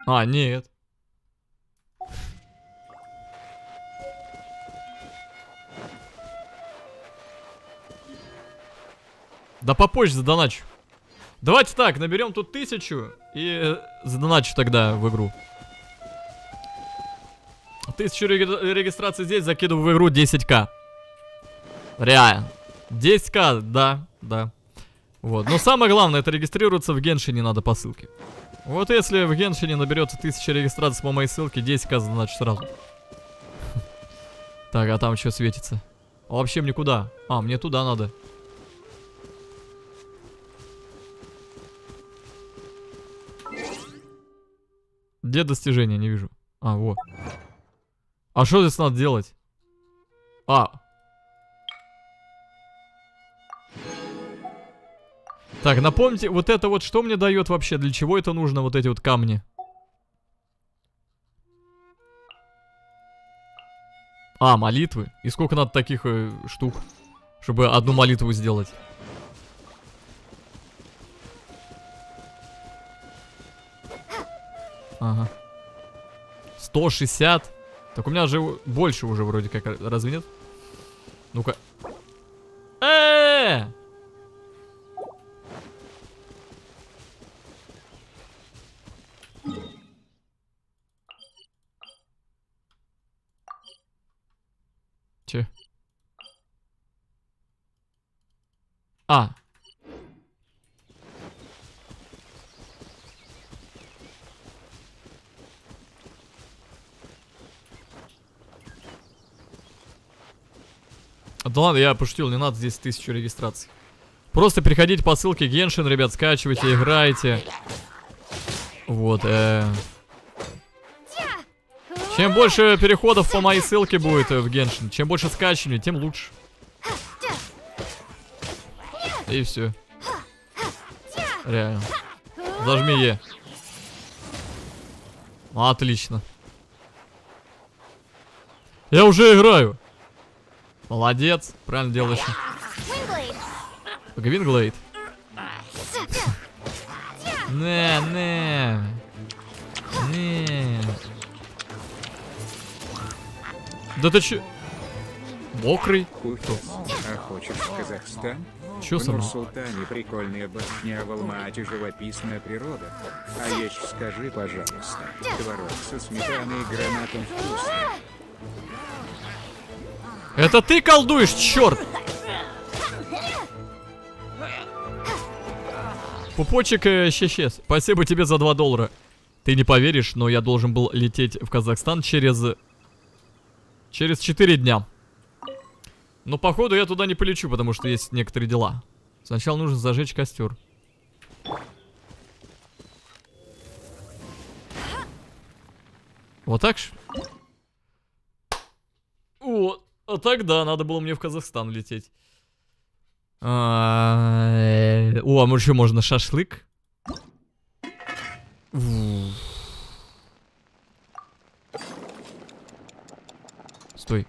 А, нет. Да попозже задоначу. Давайте так, наберем тут 1000 и задоначу тогда в игру. 1000 регистрации здесь, закидываю в игру 10к. Реально. 10к, да, да. Вот, но самое главное, это регистрироваться в Геншине надо по ссылке. Вот если в Геншине наберется 1000 регистраций по моей ссылке, 10к, значит, сразу. Так, а там что светится? А вообще мне куда? А, мне туда надо. Где достижения? Не вижу. А, вот. А что здесь надо делать? А. Так, напомните, вот это вот что мне дает вообще? Для чего это нужно, вот эти вот камни? А, молитвы. И сколько надо таких штук, чтобы одну молитву сделать? Ага. 160. Так у меня же больше уже вроде как. Разве нет? Ну-ка. Э-э-э! Че? А. Да ладно, я пошутил, не надо здесь 1000 регистраций. Просто переходите по ссылке Genshin, ребят, скачивайте, играйте. Вот, Чем больше переходов по моей ссылке будет в Genshin, чем больше скачиваний, тем лучше. И все. Реально. Зажми Е. Отлично. Я уже играю. Молодец, правильно делаешь. Гвинглейд. Не. Да ты че? Мокрый? А хочешь в Казахстан? Че со мной? В Нур-Султане прикольная башня, в Алма-Ате живописная природа. А еще скажи, пожалуйста, творог со сметаной и гранатом вкусный. Это ты колдуешь, черт! Пупочек щас. Спасибо тебе за $2. Ты не поверишь, но я должен был лететь в Казахстан через 4 дня. Но походу я туда не полечу, потому что есть некоторые дела. Сначала нужно зажечь костер. Вот так ж? Вот. А тогда надо было мне в Казахстан лететь. О, а может еще можно шашлык? Стой.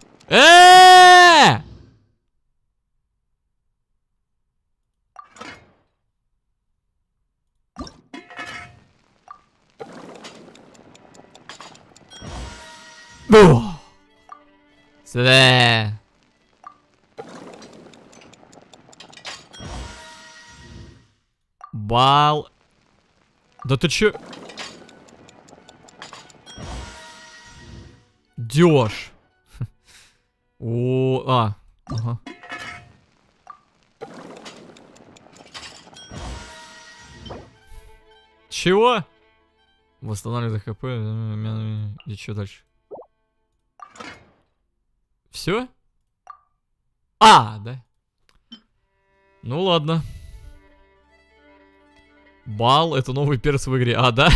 Сюда. Бал. Да ты че? Дёж. О, а. Ага. Чего? Восстанавливает ХП. И что дальше? Все? А, да. Ну ладно. Бал, это новый перс в игре. А, да?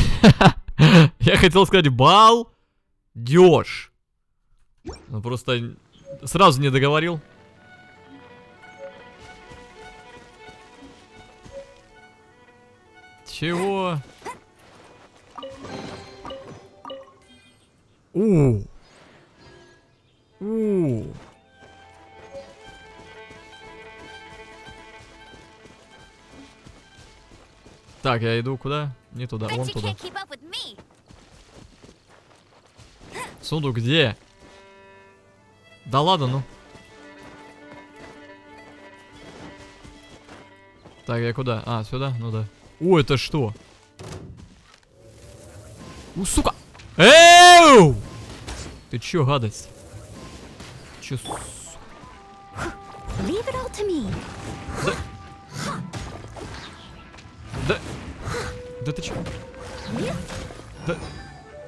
Я хотел сказать бал, дёж. Ну просто сразу не договорил. Чего? Так, я иду куда? Не туда, вон туда. Сундук где? Да ладно, ну. Так, я куда? А, сюда? Ну да. О, это что? У, сука! Эу! Ты чё, гадость? Чё, сука? Да... Да ты чё? Да...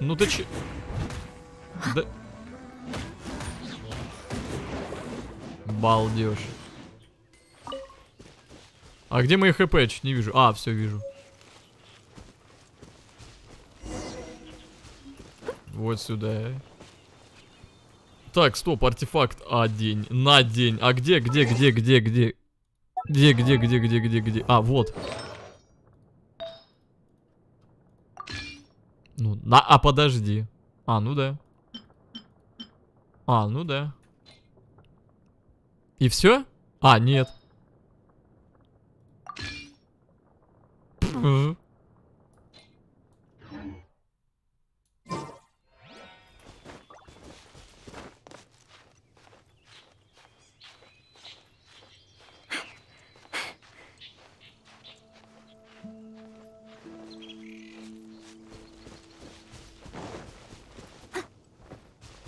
Ну ты чё? Да... Балдёж. А где мои хп? Я чуть не вижу. А, все вижу. Вот сюда. Так, стоп, артефакт. А, день. На день. А где? Где? А, вот. Ну, на, а подожди. А, ну да. А, ну да. И все? А, нет.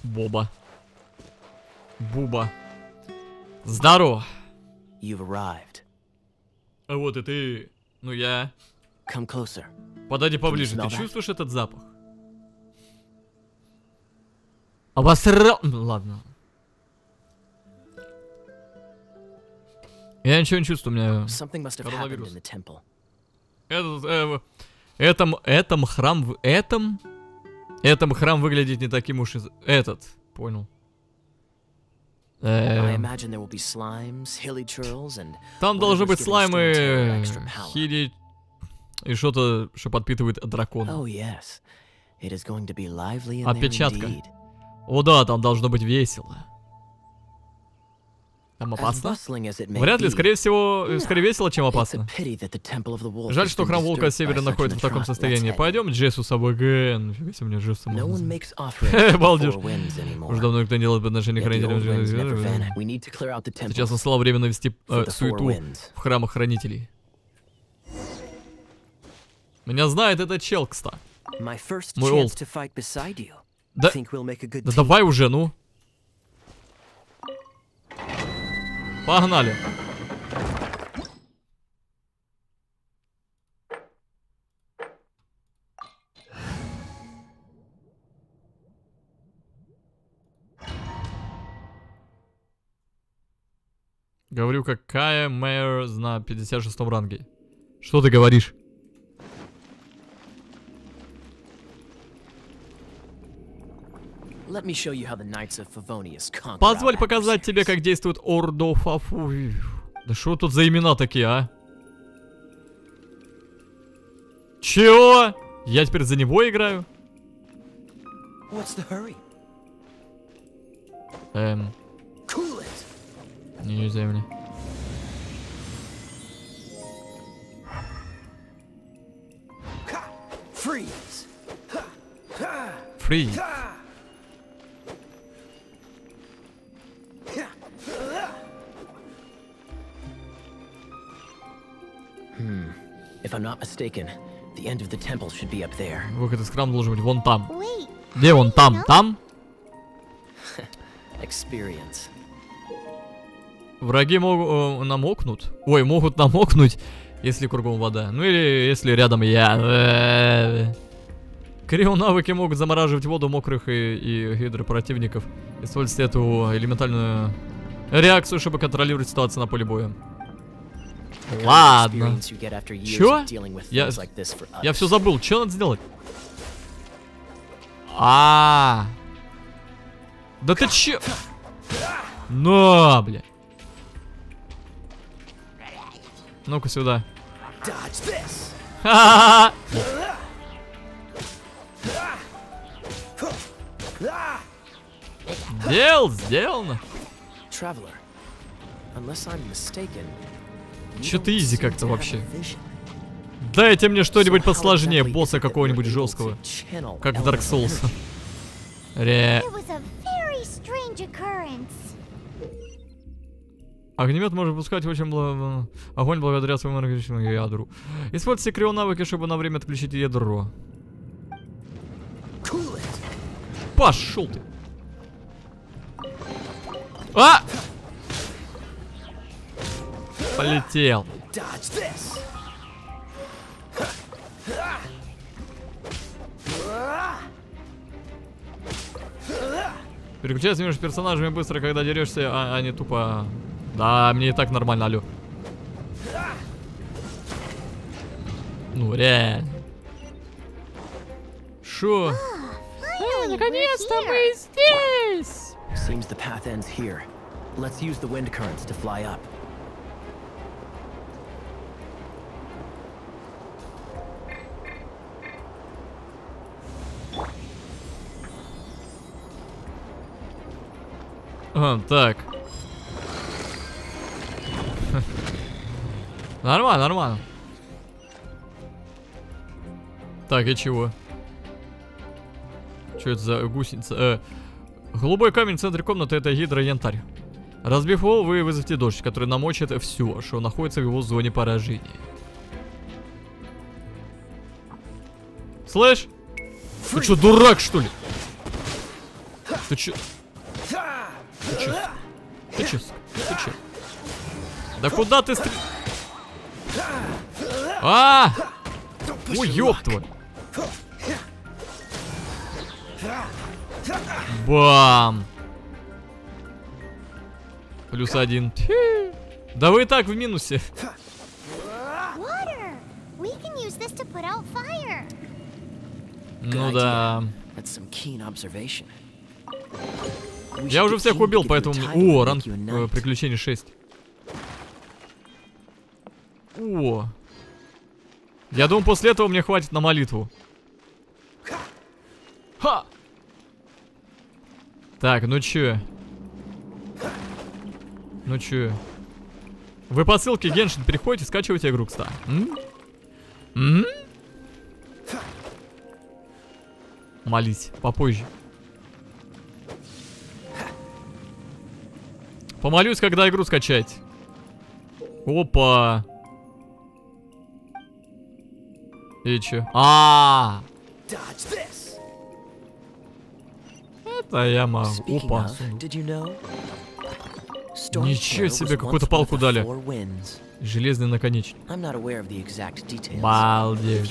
Боба. Буба. Здорово. А вот и ты. Ну я. Подойди поближе. Ты чувствуешь этот запах? Обосрал. Ладно. Я ничего не чувствую, у меня коронавирус. Этом храм выглядит не таким уж и... Этот, понял. Там должны быть слаймы, хили и что-то, что подпитывает дракона. Отпечатка. О да, там должно быть весело. Там опасно? Вряд ли, скорее всего, скорее весело, чем опасно. Жаль, что храм волка севера находится в таком состоянии. Пойдем, jesusavgn. Фига себе, мне Джесуса можно. Балдеж. Уже давно никто не делает подношение хранителям. Сейчас настало время навести суету в храмах хранителей. Меня знает этот чел, кстати. Мой олд. Да давай уже, ну. Погнали. Говорю, какая мэр на 56-м ранге. Что ты говоришь? Позволь показать тебе, как действует Ордо Фафу. Да что тут за имена такие, а? Чего? Я теперь за него играю? Нельзя мне. Фри. Выход из храма должен быть вон там. Где он? Там? Там? Враги намокнут. Ой, могут намокнуть, если кругом вода. Ну или если рядом я. Крио-навыки могут замораживать воду мокрых и гидропротивников. Используйте эту элементальную реакцию, чтобы контролировать ситуацию на поле боя. Ладно. Чё? Я все забыл. Чё надо сделать? А. Да ты че? Но, бля. Ну-ка сюда. Ха-ха-ха. Дел сделано. Че-то изи как-то вообще. Дайте мне что-нибудь посложнее, босса какого-нибудь жесткого, как в Dark Souls. Огнемет может пускать очень огонь благодаря своему энергетическому ядру. Используйте крио-навыки, чтобы на время отключить ядро. Пошел ты! А! Полетел. Переключайся между персонажами быстро, когда дерешься, а не тупо. Да, мне и так нормально, алё. Ну реально. Шо? Наконец-то мы здесь! Seems the path ends here. Let's use the wind currents to fly up. Так. Нормально, нормально. Так, и чего? Что это за гусеница? Голубой камень в центре комнаты — это гидро-янтарь. Разбив его, вы вызовете дождь, который намочит все, что находится в его зоне поражения. Слышь? Ты что, дурак, что ли? Ты что? Ты чё? Да куда ты стрел... А! Ой, ёб твой! Бам! +1. Да вы и так в минусе. Ну да. Я уже всех убил, поэтому... О, ранг приключений 6. О. Я думаю, после этого мне хватит на молитву. Ха! Так, ну чё? Ну чё? Вы по ссылке Genshin переходите, скачивайте игру, кстати. Молись, попозже. Помолюсь, когда игру скачать. Опа. И че? Это я могу. Опа. Ничего себе, какую-то палку дали. Железный наконечник. Балдеж.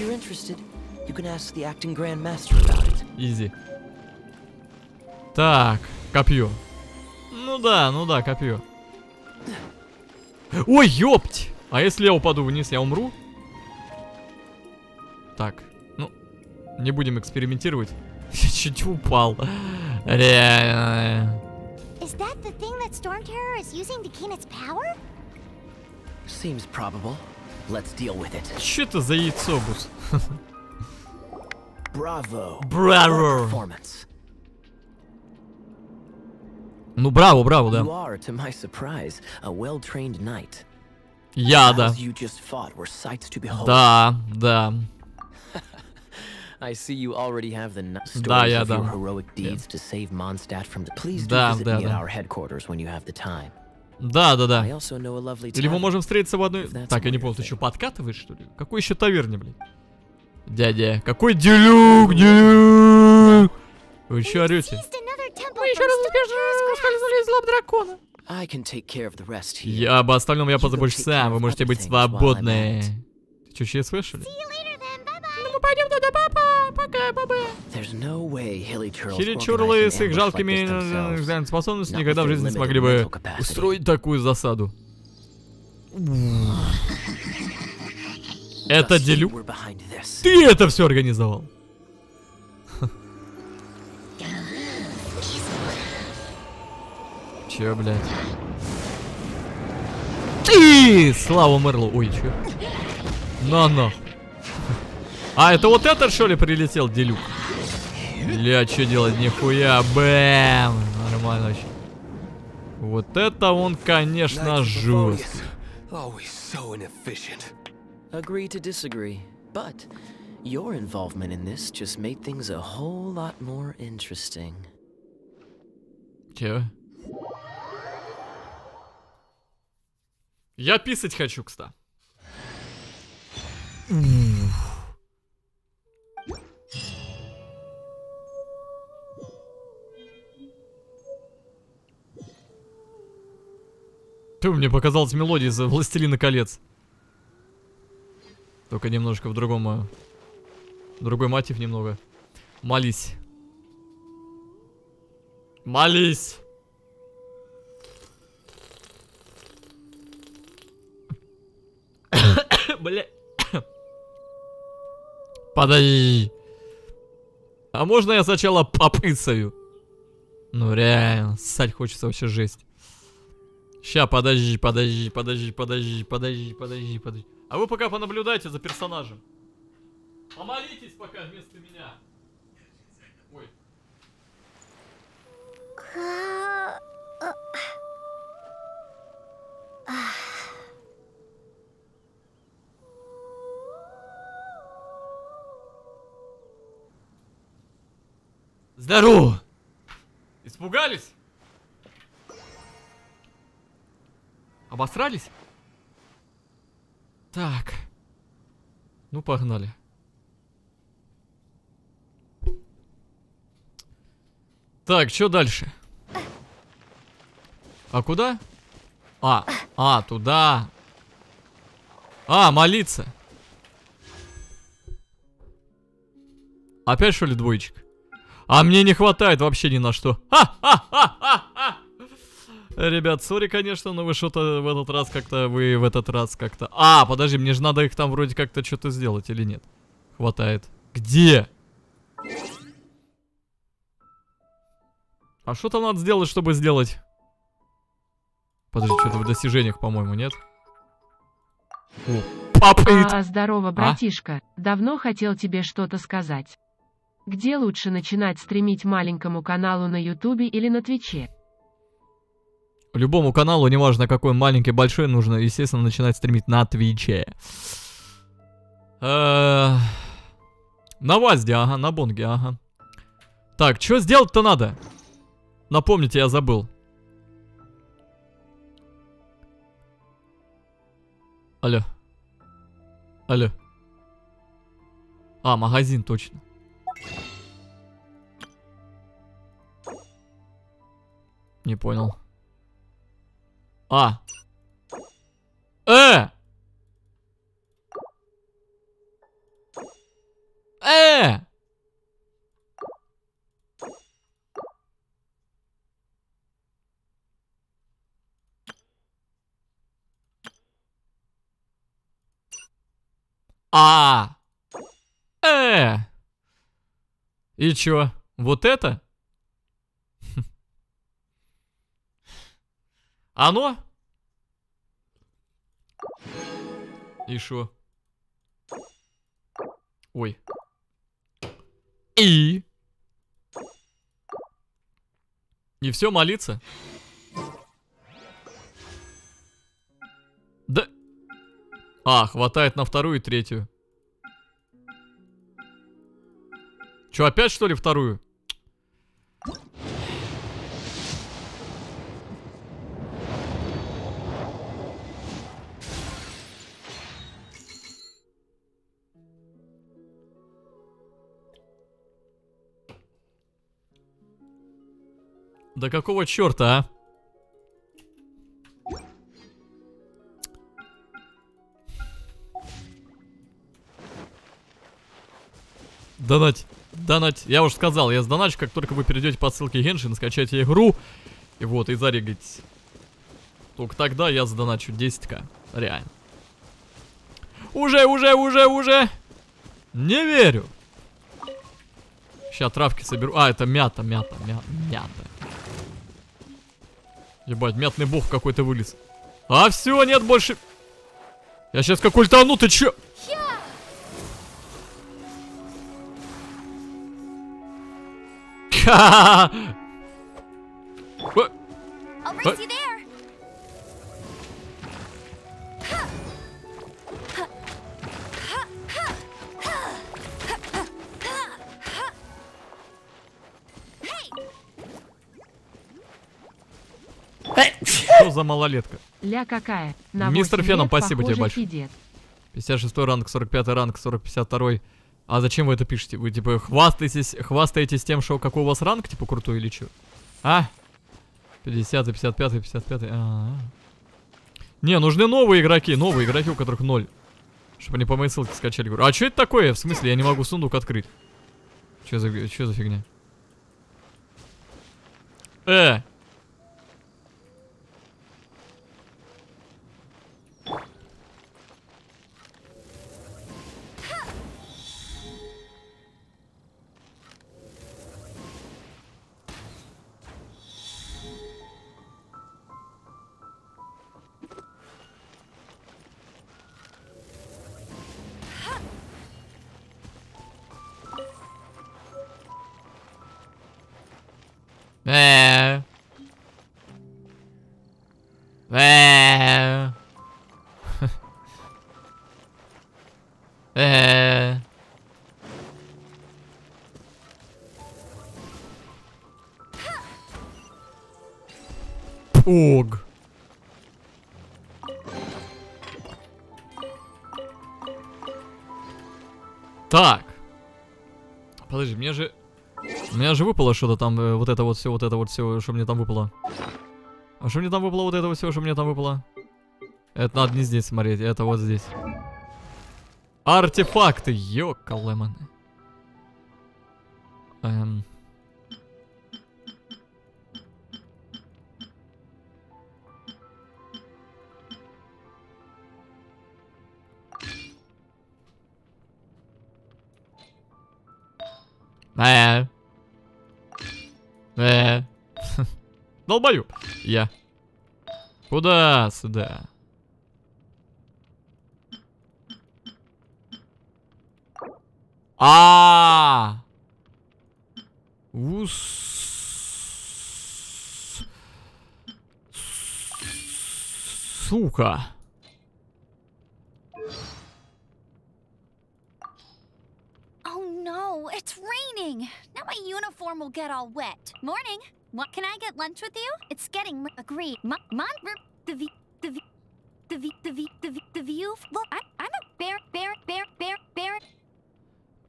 Изи. Так, копье. Ну да, копье. Ой, ёпть! А если я упаду вниз, я умру? Так, ну, не будем экспериментировать. Чуть упал. Реально. Что это за яйцо, бус? Браво! Браво! Ну, браво, браво, да. Я, да. Да, да. Да, я, да. Да, да, да. Да, да, да. Или мы можем встретиться в одной... Так, я не помню, ты что, подкатываешь, что ли? Какой еще таверни, блин? Дядя, какой Дилюк, Дилюк! Вы еще орете? Мы еще раз ускользнули из лап дракона. Я об остальном я позабочусь сам. Вы можете быть свободны. Ты что, слышали? Ну мы пойдем туда, папа. Пока, папа. Хилли Чурлы с их жалкими способностями никогда в жизни не смогли бы устроить такую засаду. Это Дилюк? Ты это все организовал? Че, блядь? Ты! Слава Мерлу. Ой, че? На-на. А, это вот этот, что ли, прилетел, Дилюк? Бля, че делать? Нихуя. Бэм. Нормально вообще. Вот это он, конечно, жест. Че? Я писать хочу, кста. Ты, мне показалась мелодия из «Властелина колец». Только немножко в другом... Другой мотив немного. Молись. Молись! Бля. Подожди. А можно я сначала попысаю? Ну реально, ссать хочется вообще жесть. Ща, подожди. А вы пока понаблюдайте за персонажем. Помолитесь пока вместо меня. Ой. Здорово! Испугались? Обосрались? Так. Ну, погнали. Так, что дальше? А куда? А, туда. А, молиться. Опять, что ли, двоечек? А мне не хватает вообще ни на что. Ребят, сори, конечно, но вы что-то в этот раз как-то... А, подожди, мне же надо их там вроде как-то что-то сделать или нет? Хватает. Где? А что там надо сделать, чтобы сделать? Подожди, что-то в достижениях, по-моему, нет? О, папа! Здорово, братишка. Давно хотел тебе что-то сказать. Где лучше начинать стримить маленькому каналу, на Ютубе или на Твиче? Любому каналу, неважно какой, маленький, большой, нужно, естественно, начинать стримить на Твиче. На Вазде, ага, на Бонге, ага. Так, что сделать-то надо? Напомните, я забыл. Алло. Алло. А, магазин, точно. Не понял. А. И чё? Вот это? Оно? И шо? Ой. И все, молиться? Да. А, хватает на вторую и третью. Че, опять что ли вторую? Да какого черта, а? Донать, донать. Я уже сказал, я сдоначу, как только вы перейдете по ссылке Genshin, скачайте игру. И вот, и зарегайтесь. Только тогда я сдоначу 10к. Реально. Уже. Не верю. Сейчас травки соберу. А, это мята. Ебать, мятный бог какой-то вылез. А все, нет больше. Я сейчас как ультану, ты че? Что за малолетка? Ля какая? На Мистер Феном, спасибо тебе большое. 56 ранг, 45 ранг, 52. А зачем вы это пишете? Вы типа хвастаетесь тем, что какой у вас ранг, типа крутой или что? А? 50, 55, 55. Не, нужны новые игроки, у которых 0. Чтобы они по моей ссылке скачали. А что это такое? В смысле, я не могу сундук открыть. Что за фигня? Ог. Так. Подожди, мне же... У меня же выпало что-то там, вот это вот все, что мне там выпало. А что мне там выпало, Это надо не здесь смотреть, это вот здесь. Артефакты, ёкалэмон. Долбаю. Я. Куда? Сюда. А. Ус. Сука. It's raining. Now my uniform will get all wet. Morning. What can I get lunch with you? It's getting agreed. The view. Look,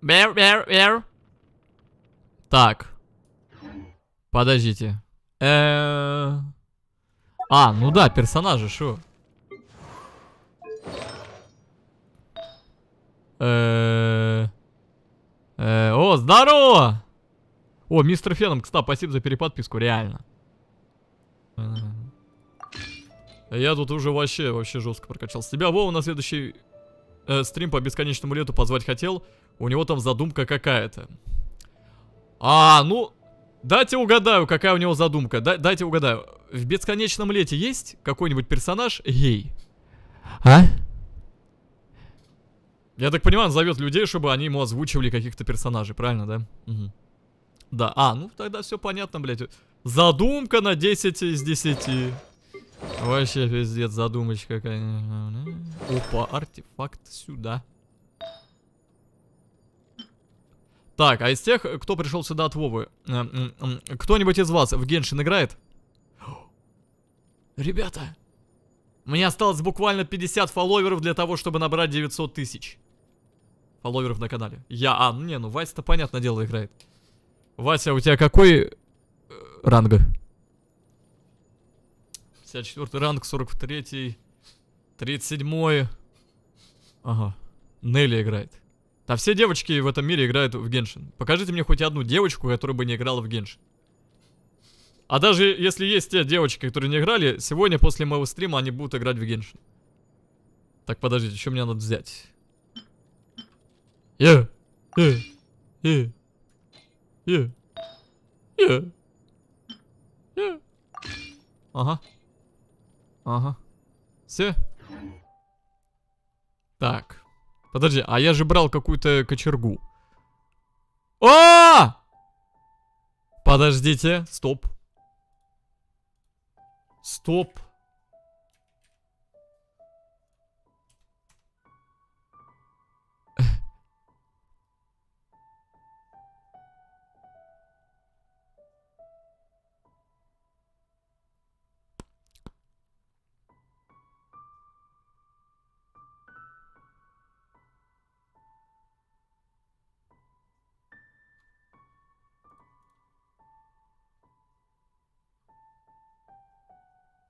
I'm a bear. Так. Подождите. А, ну да, персонажи, шо? О, здорово! О, мистер Феном, кстати, спасибо за переподписку, реально. Я тут уже вообще жестко прокачался. Тебя, Вова, на следующий стрим по бесконечному лету позвать хотел. У него там задумка какая-то. А, ну, дайте угадаю, какая у него задумка. Дайте угадаю. В бесконечном лете есть какой-нибудь персонаж гей? А? Я так понимаю, он зовет людей, чтобы они ему озвучивали каких-то персонажей, правильно, да? Угу. Да, а, ну тогда все понятно, блядь. Задумка на 10 из 10. Вообще пиздец, задумочка, конечно. Опа, артефакт сюда. Так, а из тех, кто пришел сюда от Вовы, кто-нибудь из вас в Геншин играет? Ребята! Мне осталось буквально 50 фолловеров для того, чтобы набрать 900 тысяч. Фолловеров на канале. Ну Вася-то, понятное дело, играет. Вася, у тебя какой ранг? 54 ранг, 43, 37. Ага. Нелли играет. Да все девочки в этом мире играют в Геншин. Покажите мне хоть одну девочку, которая бы не играла в Геншин. А даже если есть те девочки, которые не играли, сегодня после моего стрима они будут играть в Геншин. Так, подождите, что мне надо взять? Ага. Ага. Все. Так. Подожди, а я же брал какую-то кочергу. О! Подождите, стоп. Стоп.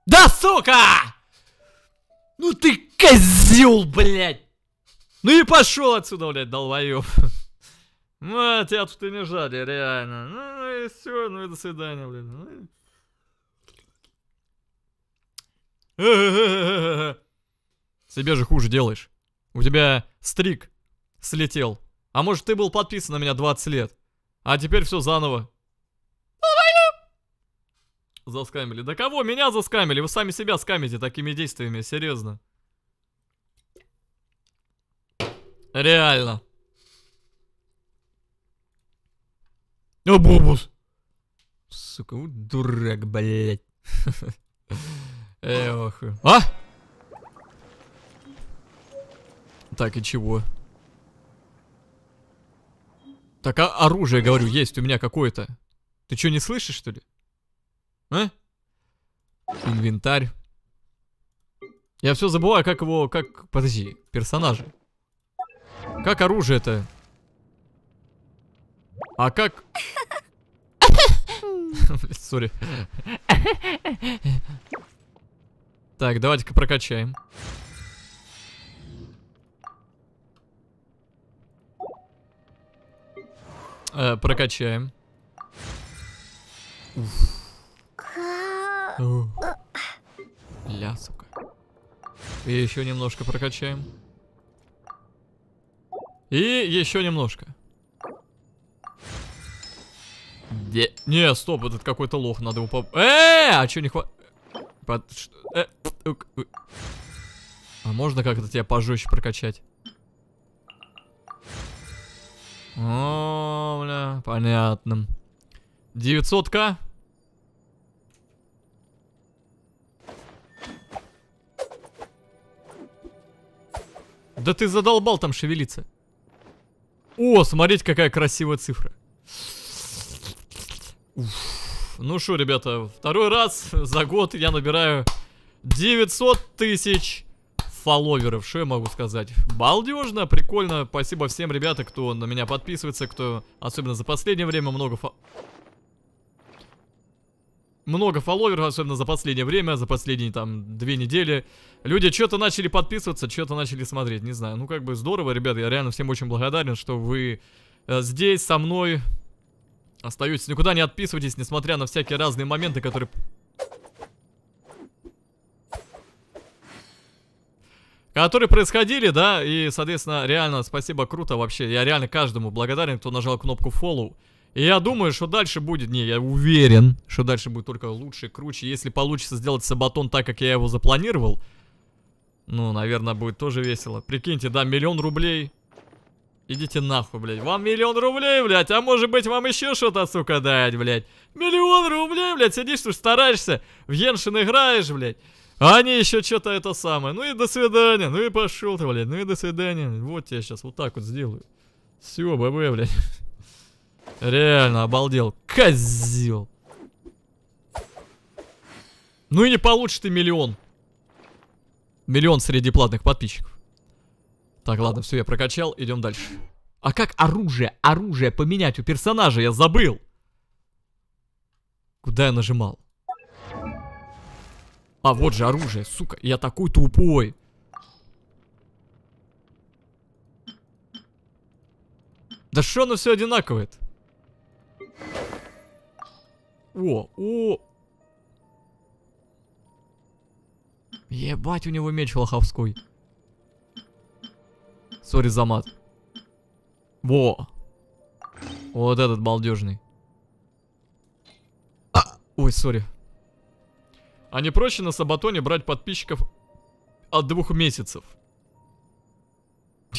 Да, сука! Ну ты козел, блядь! Ну и пошел отсюда, блядь, долбоёб. Ну, тебя тут и не жали, реально. Ну и все, ну и до свидания, блядь. Себе же хуже делаешь. У тебя стрик слетел. А может, ты был подписан на меня 20 лет. А теперь все заново. Заскамили. Да кого? Меня заскамили. Вы сами себя скамите такими действиями. Серьезно. Реально. О, бобус. сука. Вот дурак, блядь. Эх. А! Так, и чего? Так, а оружие, говорю, есть у меня какое-то. Ты что, не слышишь, что ли? А? Инвентарь. Я все забываю, как его... Как... Подожди, персонажи. Как оружие-то? А как... Сори. Так, давайте-ка прокачаем. Прокачаем. Ля, сука. И еще немножко прокачаем. И еще немножко. Де... Не, стоп, этот какой-то лох, надо его поп... а что не хватит? А можно как-то тебя пожестче прокачать? О, бля, понятно. 900к. Да ты задолбал там шевелиться. О, смотрите, какая красивая цифра. Уф. Ну что, ребята, второй раз за год я набираю 900 тысяч фолловеров. Что я могу сказать? Балдежно, прикольно. Спасибо всем, ребята, кто на меня подписывается, кто особенно за последнее время много фолловеров, особенно за последнее время, за последние там 2 недели. Люди что-то начали подписываться, что-то начали смотреть, не знаю. Ну как бы здорово, ребята, я реально всем очень благодарен, что вы здесь со мной остаетесь. Никуда не отписывайтесь, несмотря на всякие разные моменты, которые... Которые происходили, да, и, соответственно, реально спасибо, круто вообще. Я реально каждому благодарен, кто нажал кнопку follow. И я думаю, что дальше будет, не, я уверен, что дальше будет только лучше, круче. Если получится сделать сабатон так, как я его запланировал, ну, наверное, будет тоже весело. Прикиньте, да, 1 000 000 рублей. Идите нахуй, блядь. Вам 1 000 000 рублей, блядь, а может быть вам еще что-то, сука, дать, блядь. 1 000 000 рублей, блядь, сидишь, что ж, стараешься, в Геншин играешь, блядь. А они еще что-то это самое. Ну и до свидания, ну и пошел ты, блядь, ну и до свидания. Вот я сейчас вот так вот сделаю. Все, ББ, блядь. Реально обалдел. Козел. Ну и не получишь ты 1 000 000. 1 000 000 среди платных подписчиков. Так, ладно, все, я прокачал, идем дальше. А как оружие, поменять у персонажа? Я забыл. Куда я нажимал? А, вот же оружие, сука, я такой тупой. Да что оно все одинаковое-то? О. Ебать, у него меч волховской. Сори за мат. Во. Вот этот балдежный. Ой, сори. А не проще на сабатоне брать подписчиков от 2 месяцев?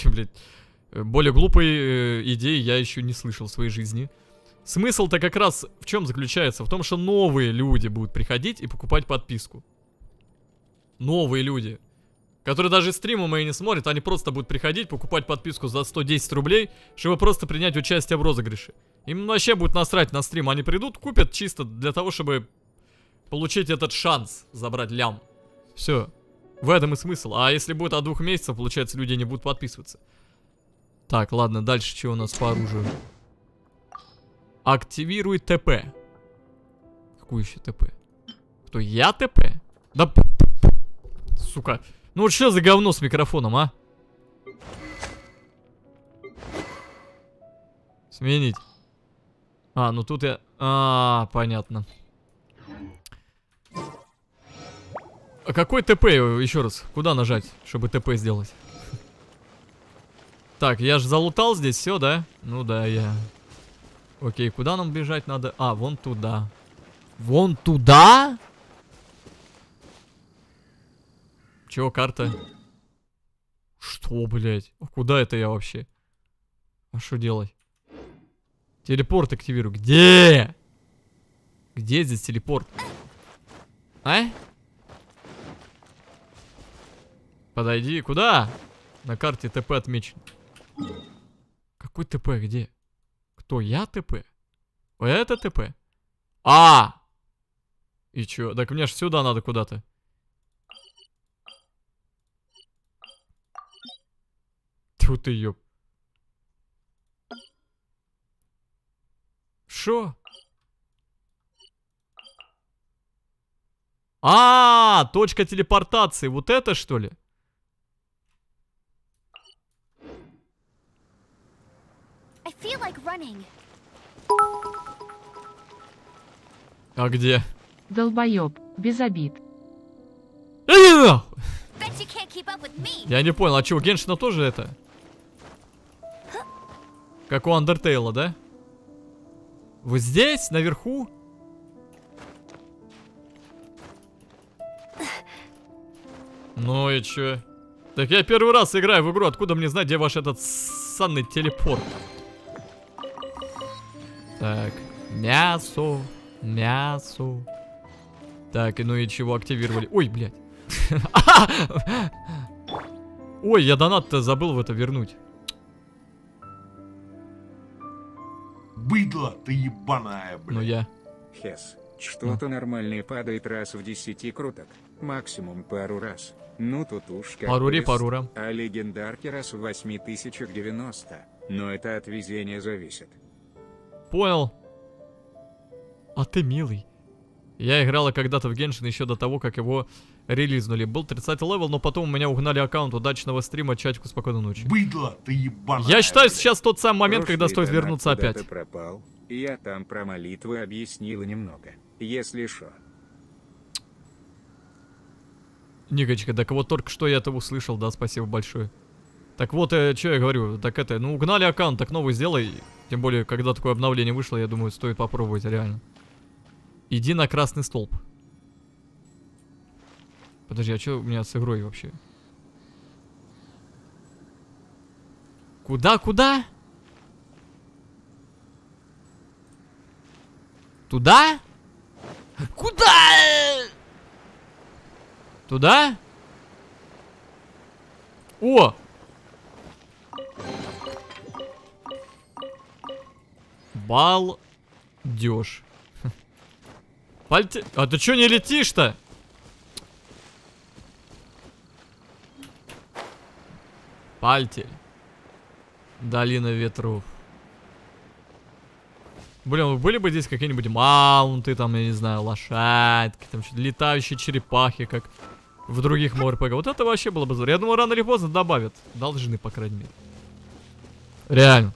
Блять. Более глупой идеи я еще не слышал в своей жизни. Смысл-то как раз в чем заключается? В том, что новые люди будут приходить и покупать подписку. Новые люди, которые даже стримы мои не смотрят, они просто будут приходить, покупать подписку за 110 рублей, чтобы просто принять участие в розыгрыше. Им вообще будет насрать на стрим, они придут, купят чисто для того, чтобы получить этот шанс забрать лям. Все, в этом и смысл. А если будет от 2 месяцев, получается, люди не будут подписываться. Так, ладно, дальше что у нас по оружию? Активируй ТП. Какую еще ТП? Кто, я ТП? Да... Сука. Ну вот что за говно с микрофоном, а? Сменить. А, ну тут я... А, понятно. А какой ТП? Еще раз. Куда нажать, чтобы ТП сделать? Так, я же залутал здесь все, да? Ну да, я... Окей, куда нам бежать надо? А, вон туда. Вон туда? Чего карта? Что, блядь? Куда это я вообще? А что делать? Телепорт активирую. Где? Где здесь телепорт? А? Подойди. Куда? На карте ТП отмечен. Какой ТП? Где? Кто? Я ТП? Это ТП? А! И чё? Так мне ж сюда надо куда-то. Тьфу ты, ёп. Шо? А, точка телепортации. Вот это, что ли? А где? Долбоёб, без обид. Я не понял, а чё, у Геншина тоже это? Как у Undertale, да? Вот здесь, наверху? Ну и чё? Так я первый раз играю в игру, откуда мне знать, где ваш этот ссанный телепорт? Так, мясо, мясо. Так, ну и чего активировали? Ой, блядь. Ой, я донат-то забыл в это вернуть. Быдло ты ебаная, блядь. Ну я. Хес, что-то нормальное падает раз в 10 круток. Максимум пару раз. Ну тут уж как пару раз. А легендарки раз в 8090. Но это от везения зависит. Понял. А ты милый. Я играла когда-то в Геншин еще до того, как его релизнули. Был 30 левел, но потом у меня угнали аккаунт удачного стрима. Чатику спокойной ночи. Быдло ты ебаная. Я считаю, блядь, сейчас тот самый момент, когда стоит вернуться опять. Пропал. Я там про молитвы объяснила немного. Если шо. Никочка, так вот только что я это услышал, да, спасибо большое. Так вот, что я говорю, так это, ну угнали аккаунт, так новый сделай. Тем более, когда такое обновление вышло, я думаю, стоит попробовать, реально. Иди на красный столб. Подожди, а что у меня с игрой вообще? Куда, куда? Туда? Куда? Туда? О! Балдеж. Пальте... А ты чё не летишь-то? Пальтель. Долина ветров. Блин, были бы здесь какие-нибудь маунты, там, я не знаю, лошадки, там, летающие черепахи, как в других морпегах. Вот это вообще было бы здорово. Я думаю, рано или поздно добавят. Должны, по крайней мере. Реально.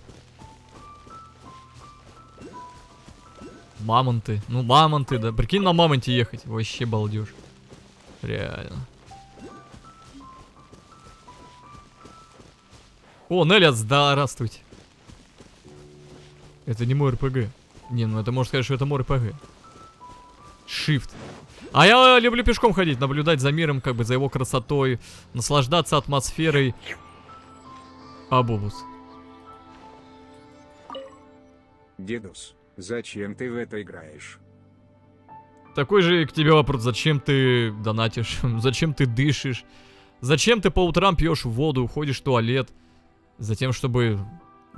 Мамонты. Ну, мамонты, да. Прикинь, на мамонте ехать. Вообще балдеж. Реально. О, Нелли, здравствуйте. Это не мой РПГ. Не, ну это можно сказать, что это мой РПГ. Shift. А я люблю пешком ходить, наблюдать за миром, как бы за его красотой, наслаждаться атмосферой. Абубус. Дедус. Зачем ты в это играешь? Такой же к тебе вопрос. Зачем ты донатишь? Зачем ты дышишь? Зачем ты по утрам пьешь воду, уходишь в туалет? Затем, чтобы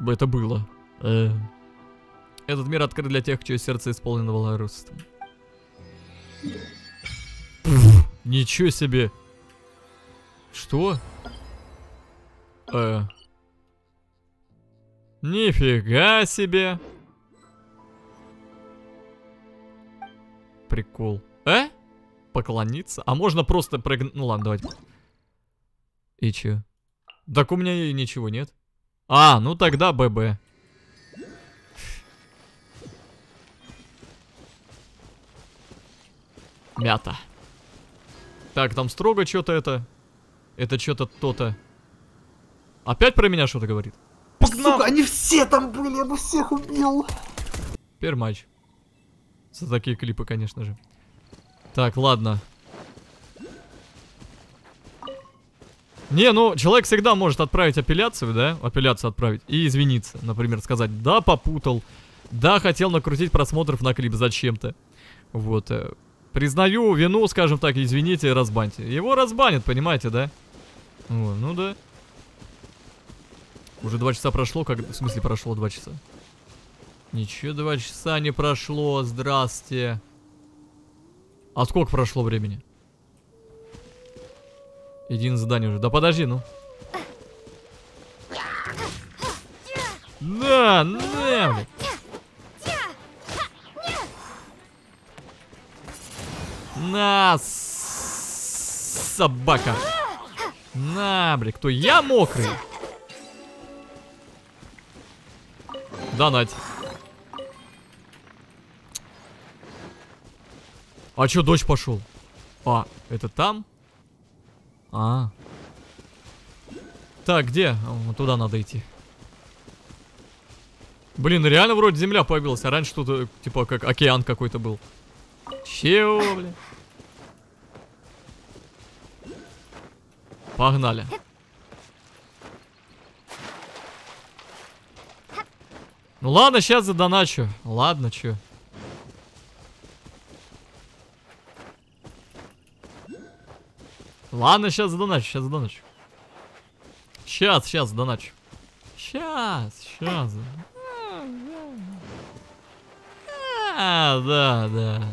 это было. Этот мир открыт для тех, чье сердце исполнено волшебством. Ничего себе. Что? Нифига себе. Прикол. Поклониться? А можно просто прыгнуть? Ну ладно, давайте. И чё? Так у меня и ничего нет. А, ну тогда ББ. Мята. Так, там строго что-то это. Это что-то то-то. Опять про меня что-то говорит? Сука, они все там были, я бы всех убил. Теперь матч. За такие клипы, конечно же. Так, ладно. Не, ну, человек всегда может отправить апелляцию, да? Апелляцию отправить и извиниться. Например, сказать, да, попутал. Да, хотел накрутить просмотров на клип зачем-то. Вот. Признаю вину, скажем так, извините, разбаньте. Его разбанят, понимаете, да? Вот, ну да. Уже 2 часа прошло, как... В смысле прошло 2 часа? Ничего, 2 часа не прошло, здрасте. А сколько прошло времени? Иди на задание уже. Да подожди, ну. Да, да. На, собака. На, блин, кто? Я мокрый. Донать. А чё, дождь пошел? А, это там? А. Так, где? О, туда надо идти. Блин, реально вроде земля появилась, а раньше тут, типа, как океан какой-то был. Чего, блин? Погнали. Ну ладно, сейчас задоначу. Ладно, чё. Ладно, сейчас задоначу, сейчас задоначу. Сейчас задоначу. Сейчас. А, да.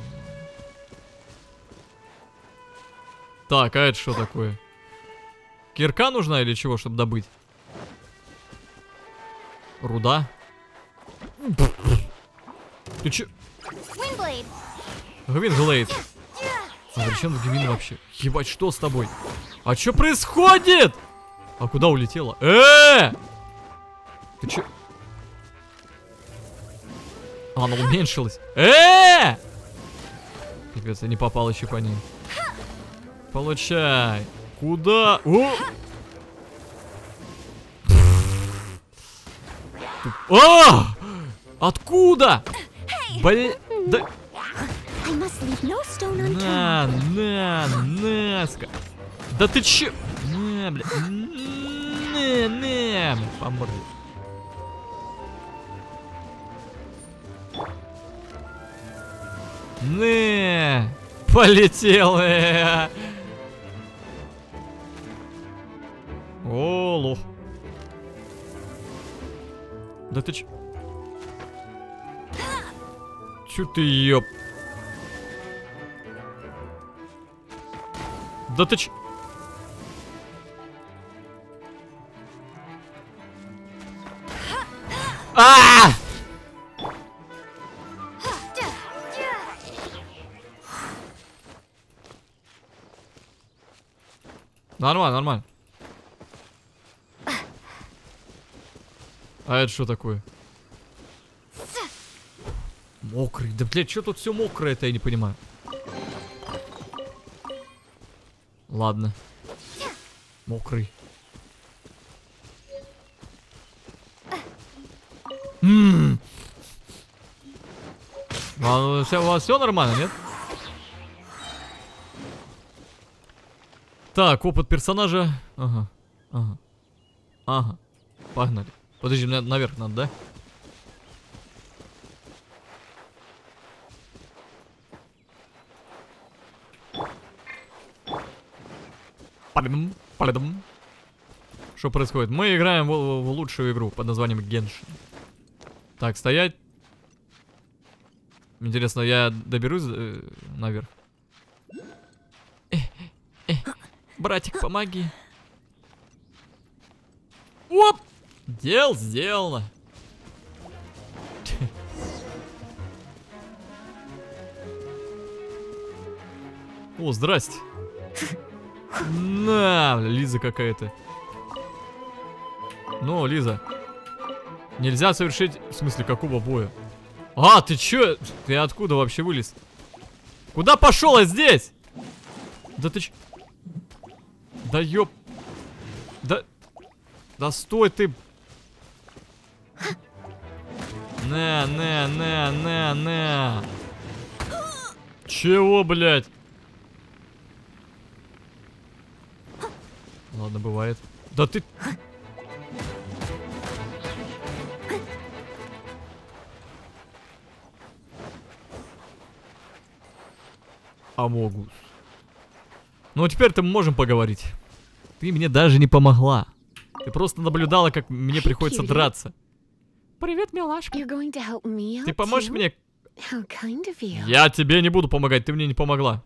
Так, а это что такое? Кирка нужна или чего, чтобы добыть? Руда? Ты че? Гвинглейд. А зачем Гвин вообще? Ебать, что с тобой? А что происходит? А куда улетела? Ты че? А, она уменьшилась. Пипец, я не попал еще по ней. Получай. Куда? О! А! Откуда? Блин. Да... Наска. Да ты че? Не, бля. Не. Поморди. Не. Полетел. О, лох. Да ты че? Чё ты ёп? Да ты че? А! Нормально. А это что такое? Мокрый. Да, блядь, что тут все мокрое, это я не понимаю. Ладно. Мокрый. А, у вас все нормально, нет? Так, опыт персонажа. Ага. Погнали. Подожди, мне наверх надо, да? Палидам. Что происходит? Мы играем в лучшую игру под названием Геншин. Так, стоять. Интересно, я доберусь наверх? Братик, помоги. Оп! Дело сделано. О, здрасте. На, Лиза какая-то. Ну, Лиза. Нельзя совершить... В смысле, какого боя? А, ты чё? Ты откуда вообще вылез? Куда пошел, а здесь? Да ты чё? Да ёп... Да... Да стой ты... На. Чего, блядь? Ладно, бывает. Да ты... Амогус. Ну, а теперь-то мы можем поговорить. Ты мне даже не помогла. Ты просто наблюдала, как мне приходится драться. Привет, милашка. Ты поможешь мне? Я тебе не буду помогать, ты мне не помогла.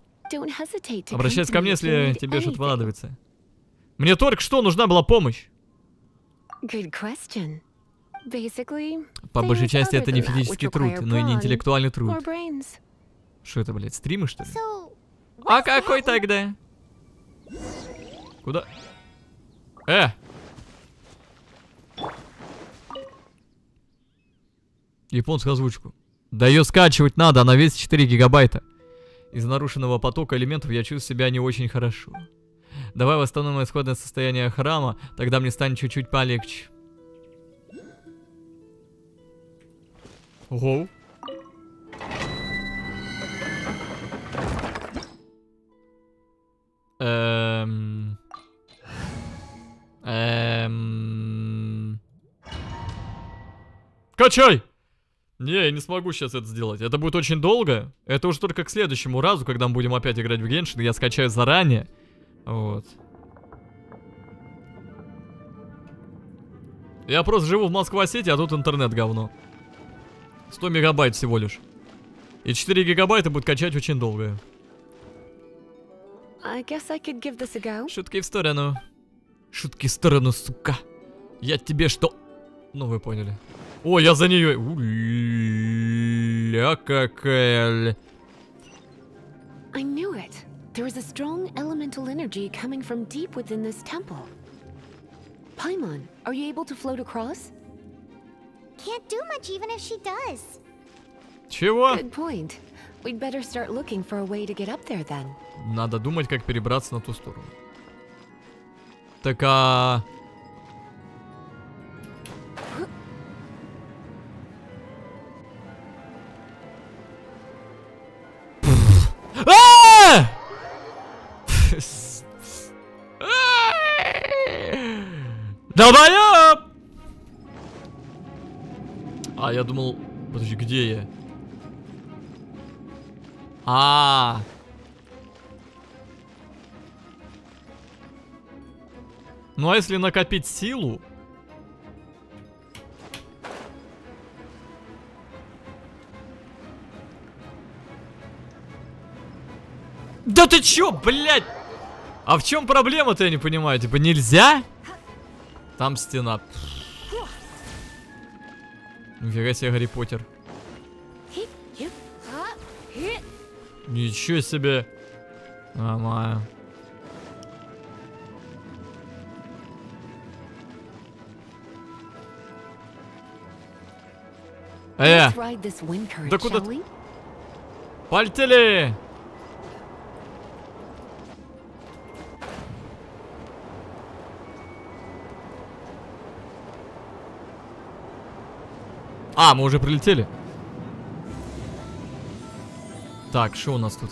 Обращайся ко мне, если тебе что-то понадобится. Мне только что нужна была помощь. По большей части это не физический труд, но и не интеллектуальный труд. Что это, блядь, стримы, что ли? А какой тогда? Куда? Японскую озвучку. Да ее скачивать надо, она весит 4 гигабайта. Из нарушенного потока элементов я чувствую себя не очень хорошо. Давай восстановим исходное состояние храма, тогда мне станет чуть-чуть полегче. Ого. Качай! Не, я не смогу сейчас это сделать. Это будет очень долго. Это уже только к следующему разу, когда мы будем опять играть в Геншин. Я скачаю заранее. Вот. Я просто живу в Москва-Сити, а тут интернет говно. 100 мегабайт всего лишь. И 4 гигабайта будет качать очень долго. Шутки в сторону. Шутки в сторону, сука. Я тебе что... Ну, вы поняли. О, я за нее... Уля, какая... There is a strong elemental energy coming from deep within this temple. Paimon, are you able to float across? Can't do much even if she does. Чего? Good point. We'd better start looking for a way to get up there then. Надо думать, как перебраться на ту сторону. Так, а... Долбоёб! А, я думал... Подожди, где я? Ну а если накопить силу? Да ты чё, блядь? А в чем проблема-то, я не понимаю? Типа нельзя? Там стена. Нифига себе, Гарри Поттер. Ничего себе. Нормально. Да куда ты? Пальтели! А, мы уже прилетели. Так, что у нас тут?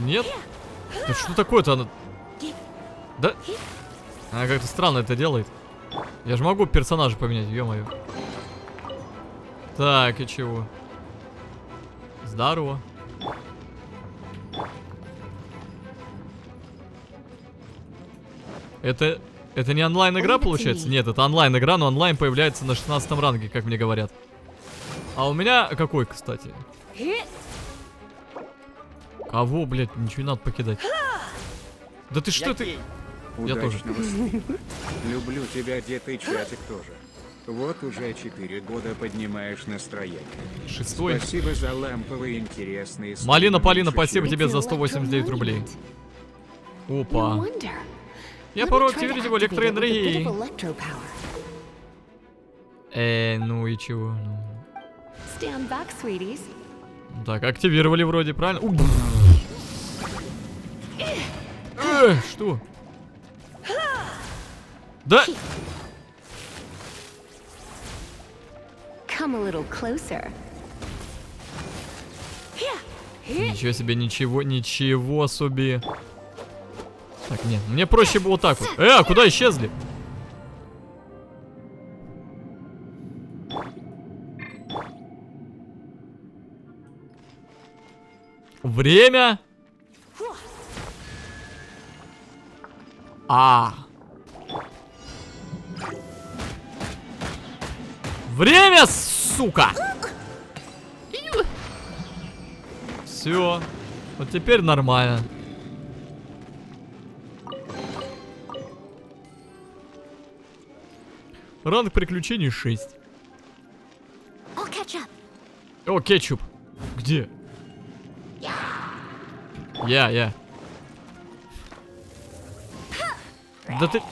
Нет? Да что такое-то она? Да? Она как-то странно это делает. Я же могу персонажа поменять, ё-моё. Так, и чего? Здорово. Это не онлайн-игра, получается? Нет, это онлайн-игра, но онлайн появляется на 16 ранге, как мне говорят. А у меня какой, кстати? Кого, блядь, ничего не надо покидать. Да ты что ты... Я тоже. Люблю тебя, дед, и чатик тоже. Вот уже 4 года поднимаешь настроение. 6-й. Спасибо за ламповые интересные... Малина, Полина, спасибо тебе за 189 рублей. Опа. Я порой активирую его электроэнергией. Ну и чего? Так, активировали вроде, правильно? Что? Да! Ничего себе, ничего особи. Так, нет, мне проще было вот так вот. Куда исчезли? Время. Время, сука. Все. Вот теперь нормально. Ранг приключений 6. О, кетчуп. Где? Я. Да ты...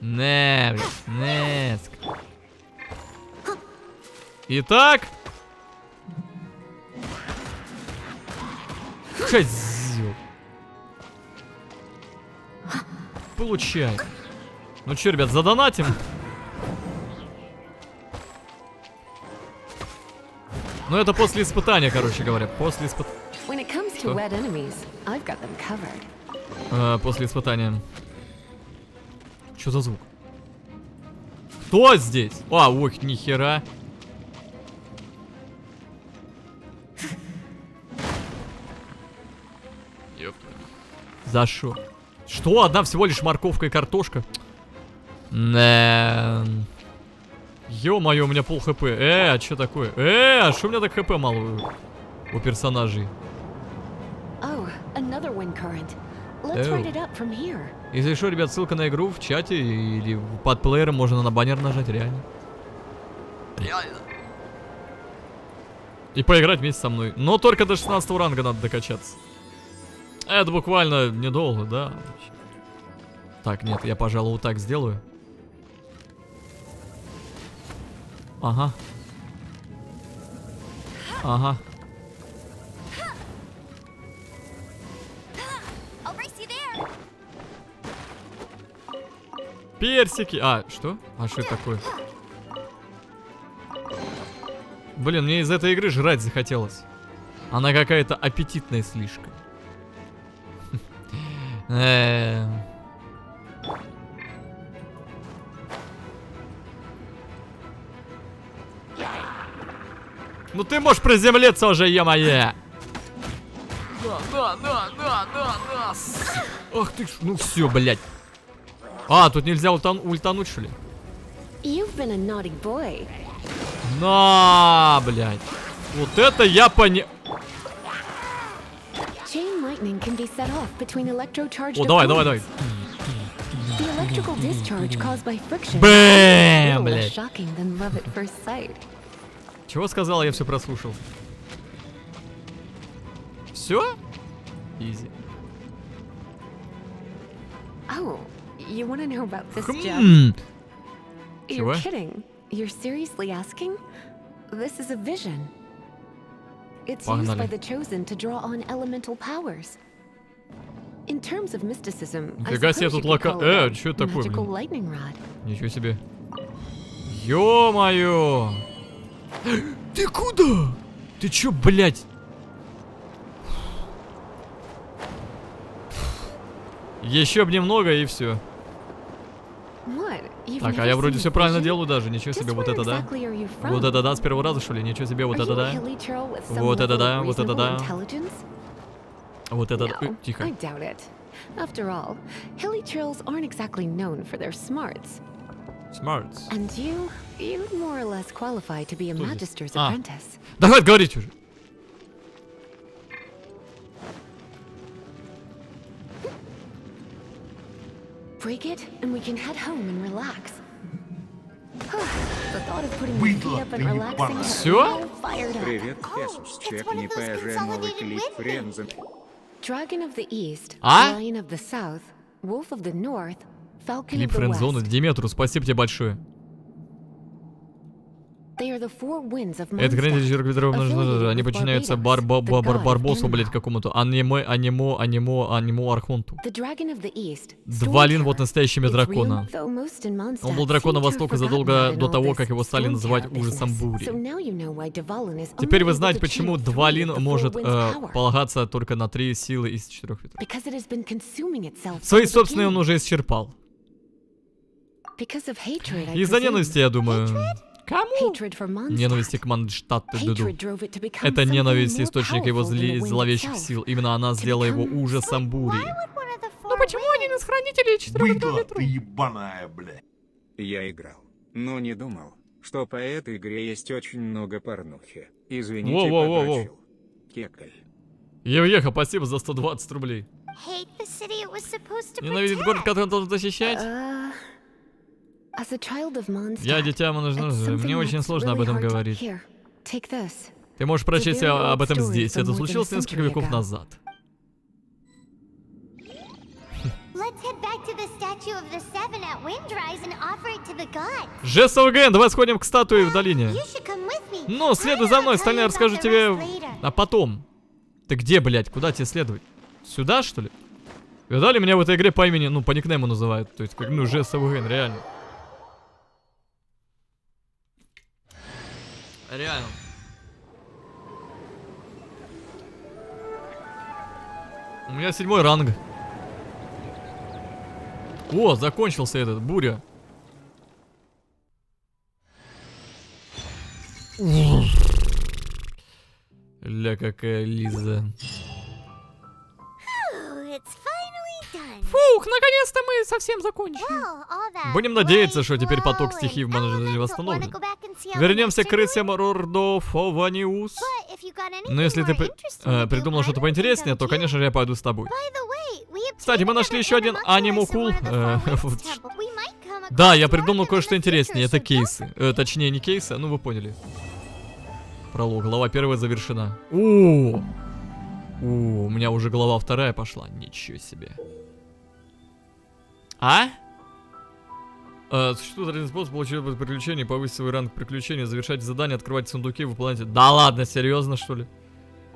Не, блин. Итак. Козёл. Получай. Ну чё, ребят, задонатим? Ну это после испытания, короче говоря. После испытания. После испытания. Что за звук? Кто здесь? Ох, нихера. За шо? Что? Одна всего лишь морковка и картошка? Ё-моё, у меня пол хп. А что такое? А что у меня так хп мало у персонажей? Если что, ребят, ссылка на игру в чате или под плеером, можно на баннер нажать, реально. Реально. И поиграть вместе со мной. Но только до 16 ранга надо докачаться. Это буквально недолго, да? Так, нет, я, пожалуй, вот так сделаю. Ага. Персики. Что? Что это такое? Блин, мне из этой игры жрать захотелось. Она какая-то аппетитная слишком. Ну ты можешь приземлиться уже, е-мое! Да. Ах ты ж, ну все, блядь. Тут нельзя ультануть, что ли? На, блядь. Вот это я понял. Давай. Бэм, блядь. Чего сказала, я все прослушал. Все? Изи. Чего? Погнали. Нифига себе тут лока... что это такое? Ничего себе. Ё-моё! Ты куда? Ты чё, блядь? Еще бы немного и все. Так, я вроде все правильно делаю даже. Ничего себе, вот это да. Вот это да, с первого раза, что ли? Ничего себе, вот это да. Вот это да, вот это да. Вот это... Тихо. Smarts. Да хватит говорить уже. Все? Привет, Хесус. Чекни ПЖ новый клип Френзен. Клип Френдзоны, Диметру, спасибо тебе большое. Это грандиозер Гидро, они подчиняются Барбосу, блять, какому-то Анемо Архонту. Двалин, вот настоящими дракона. Он был драконом Востока задолго до того, как его стали называть Ужасом Бури. Теперь вы знаете, почему Двалин может полагаться только на 3 силы из 4 ветров. Свои собственные он уже исчерпал. Из-за ненависти, я думаю. Кому? Ненависть к Монштадту. Это ненависть — источник его зловещих сил. Именно она сделала его ужасом бури. Но почему один из хранителей 4 метра? Ебаная, бля. Я играл, но не думал, что по этой игре есть очень много порнухи. Извините, подрочил. Кекаль. Евгеха, спасибо за 120 рублей. Ненавидит город, который он должен защищать? Я дитя Монштадта. Мне очень сложно об этом говорить. Ты можешь прочесть об этом здесь. Это случилось несколько веков назад. jesusavgn, давай сходим к статуе в долине. Ну, следуй за мной, остальное я расскажу тебе... А потом. Ты где, блядь? Куда тебе следовать? Сюда, что ли? Видали, меня в этой игре по имени, ну, по никнейму называют. То есть, как, ну, jesusavgn, реально. Реально. У меня 7-й ранг. О, закончился этот, буря. Ля, какая Лиза. Фух, наконец-то мы совсем закончили. Будем надеяться, что теперь поток стихий в Монштадте восстановлен. Вернемся к крысям Орден Фавониус. Но если ты придумал что-то поинтереснее, то, конечно же, я пойду с тобой. Кстати, мы нашли еще один анимокул. Да, я придумал кое-что интереснее. Это кейсы. Точнее, не кейсы, ну вы поняли. Пролог. Глава 1 завершена. О! У меня уже глава 2 пошла. Ничего себе. А? Существует один способ получить приключение, повысить свой ранг приключения, завершать задания, открывать сундуки, выполнять... Да ладно, серьезно, что ли?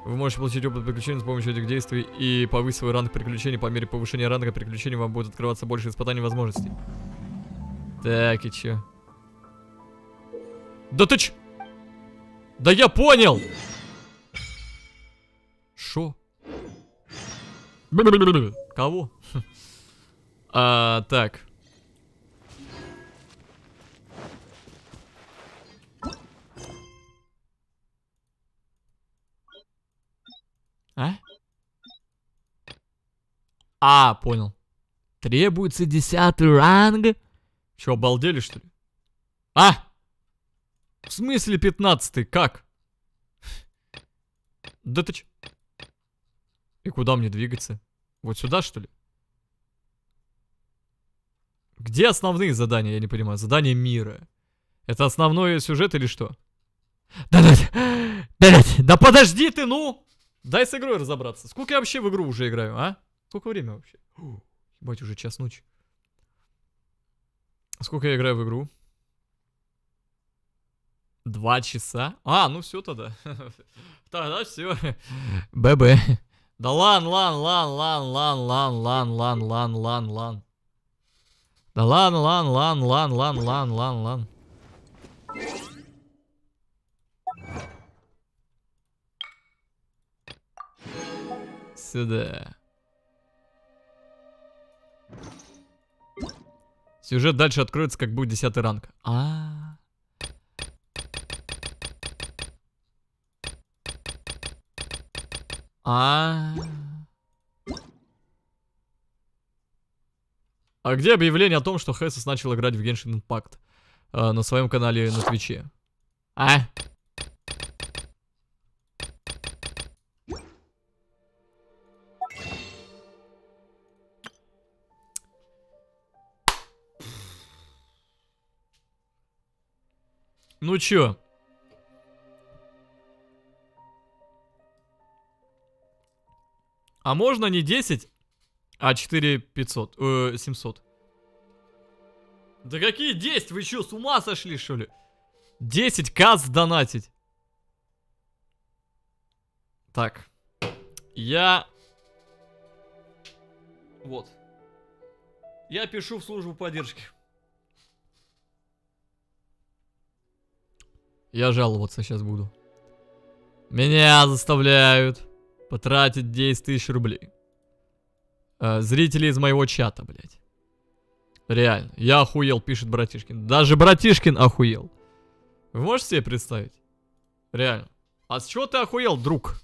Вы можете получить опыт приключений с помощью этих действий и повысить свой ранг приключений. По мере повышения ранга приключений вам будет открываться больше испытаний и возможностей. Так, и чё? Да ты ч... Да я понял! Шо? Кого? Так. А? А, понял. Требуется 10-й ранг. Чё, обалдели, что ли? А! В смысле 15-й? Как? Да ты чё? И куда мне двигаться? Вот сюда, что ли? Где основные задания? Я не понимаю. Задание мира. Это основной сюжет или что? Да подожди ты, ну! Дай с игрой разобраться. Сколько я вообще в игру уже играю, а? Сколько времени вообще? Фу, ебать, уже час ночи. Сколько я играю в игру? 2 часа? А, ну все тогда. Тогда все. ББ. Да лан. Да лан. Сюда. Сюжет дальше откроется, как будет 10-й ранг. А где объявление о том, что Хесус начал играть в Genshin Impact? На своем канале на Твиче. А? Ну чё? А можно не 10, а 4500, 700. Да какие 10? Вы чё, с ума сошли, что ли? 10к сдонатить. Так. Я... Вот. Я пишу в службу поддержки. Я жаловаться сейчас буду. Меня заставляют потратить 10 тысяч рублей. Зрители из моего чата, блядь. Реально. Я охуел, пишет Братишкин. Даже Братишкин охуел. Вы можете себе представить? Реально. А с чего ты охуел, друг?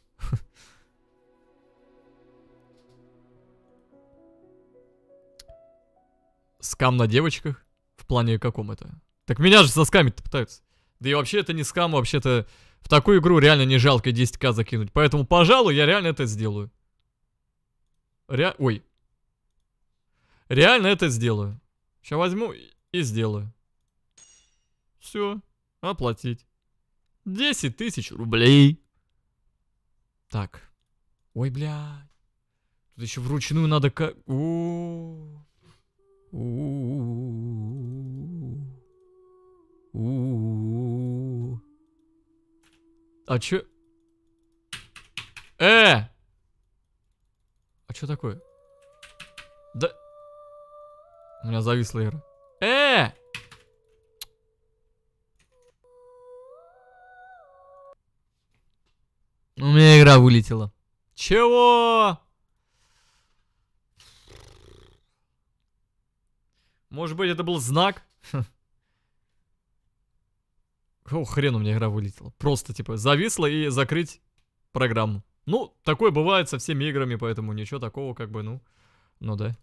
Скам на девочках? В плане каком это? Так меня же заскамить-то пытаются. Да и вообще это не скам, вообще-то в такую игру реально не жалко 10к закинуть. Поэтому, пожалуй, я реально это сделаю. Реально это сделаю. Сейчас возьму и сделаю. Все. Оплатить. 10 тысяч рублей. Так. Ой, бля. Тут еще вручную надо как... А чё? А чё такое? Да... У меня зависла игра. У меня игра вылетела. Чего? Может быть, это был знак? О, хрен, у меня игра вылетела. Просто, типа, зависла и закрыть программу. Ну, такое бывает со всеми играми, поэтому ничего такого, как бы, ну... Ну да.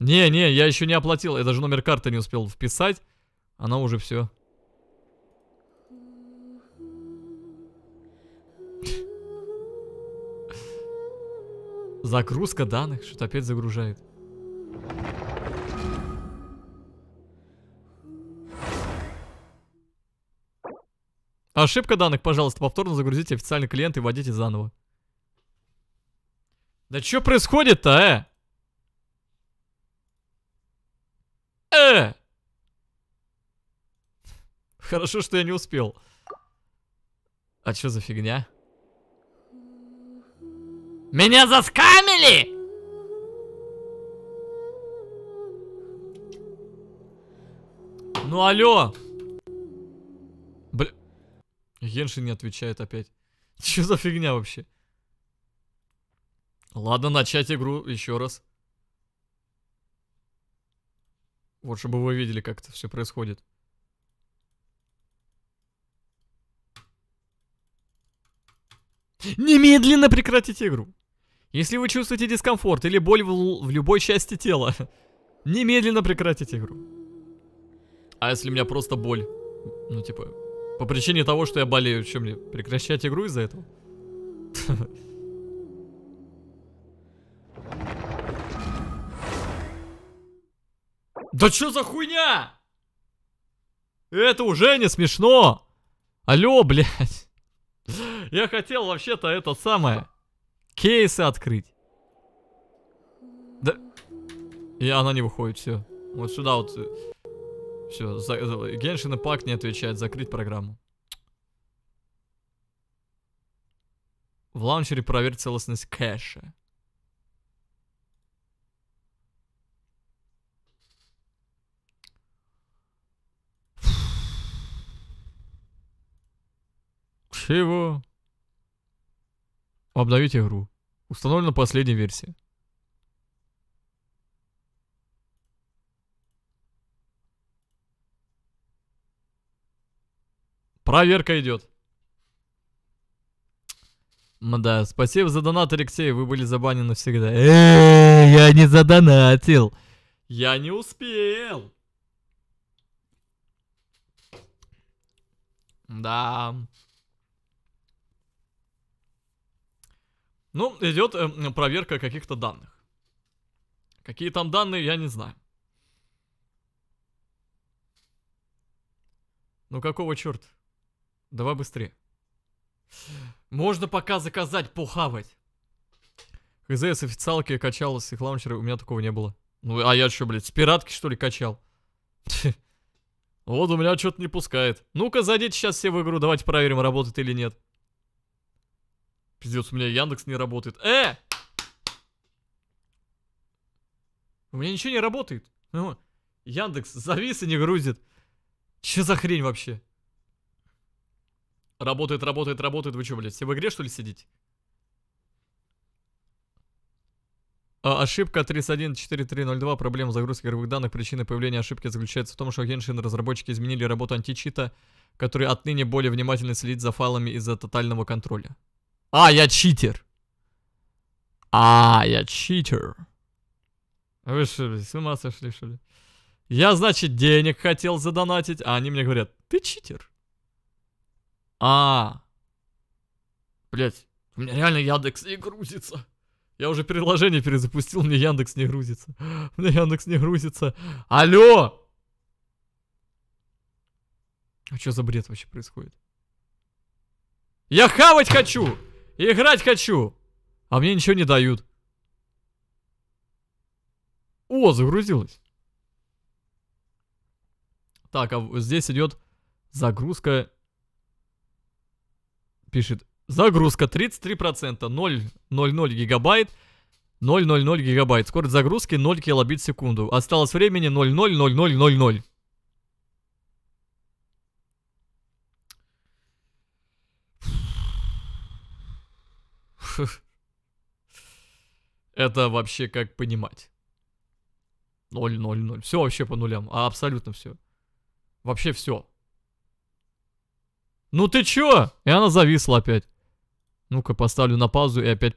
Не, я еще не оплатил. Я даже номер карты не успел вписать. Она уже все. Загрузка данных. Что-то опять загружает. Ошибка данных, пожалуйста, повторно загрузите официальный клиент и вводите заново. Да что происходит-то, Хорошо, что я не успел. А что за фигня? Меня заскамили! Ну алло! Геншин не отвечает опять. Чё за фигня вообще? Ладно, начать игру еще раз. Вот, чтобы вы видели, как это все происходит. Немедленно прекратите игру. Если вы чувствуете дискомфорт или боль в любой части тела, немедленно прекратите игру. А если у меня просто боль? Ну, типа... По причине того, что я болею, что мне прекращать игру из-за этого? Да что за хуйня? Это уже не смешно. Алло, блядь. Я хотел вообще-то это самое. Кейсы открыть. Да. И она не выходит, все. Вот сюда вот. Все, Genshin Impact не отвечает. Закрыть программу. В лаунчере проверь целостность кэша. Чего? Обновить игру. Установлена последняя версия. Проверка идет. Мда, спасибо за донат, Алексей. Вы были забанены навсегда. Я не задонатил. Я не успел. Да. Ну, идет проверка каких-то данных. Какие там данные, я не знаю. Ну какого черта? Давай быстрее. Можно пока заказать, похавать. Хз, с официалки я качал, с их лаунчера у меня такого не было. Ну а я что, блядь, с пиратки что ли качал? Вот у меня что-то не пускает. Ну-ка зайдите сейчас все в игру, давайте проверим, работает или нет. Пиздец, у меня Яндекс не работает. У меня ничего не работает. Яндекс завис и не грузит. Че за хрень вообще? Работает. Вы что, блядь, все в игре, что ли, сидите? Ошибка 314302. Проблема загрузки игровых данных. Причина появления ошибки заключается в том, что Genshin разработчики изменили работу античита, который отныне более внимательно следит за файлами из-за тотального контроля. А, я читер! А, я читер! Вы что, с ума сошли, что ли? Я, значит, денег хотел задонатить, а они мне говорят, ты читер. А. Блять, у меня реально Яндекс не грузится. Я уже приложение перезапустил, мне Яндекс не грузится. Мне Яндекс не грузится. Алло! А что за бред вообще происходит? Я хавать хочу! И играть хочу! А мне ничего не дают. О, загрузилось. Так, а здесь идет загрузка. Пишет. Загрузка 33%. 0,00 гигабайт. 0,00 гигабайт. Скорость загрузки 0 килобит в секунду. Осталось времени 0,0000. Это вообще как понимать. 0,00. Все вообще по нулям. А абсолютно все. Вообще все. Ну ты чё? И она зависла опять. Ну-ка, поставлю на паузу и опять...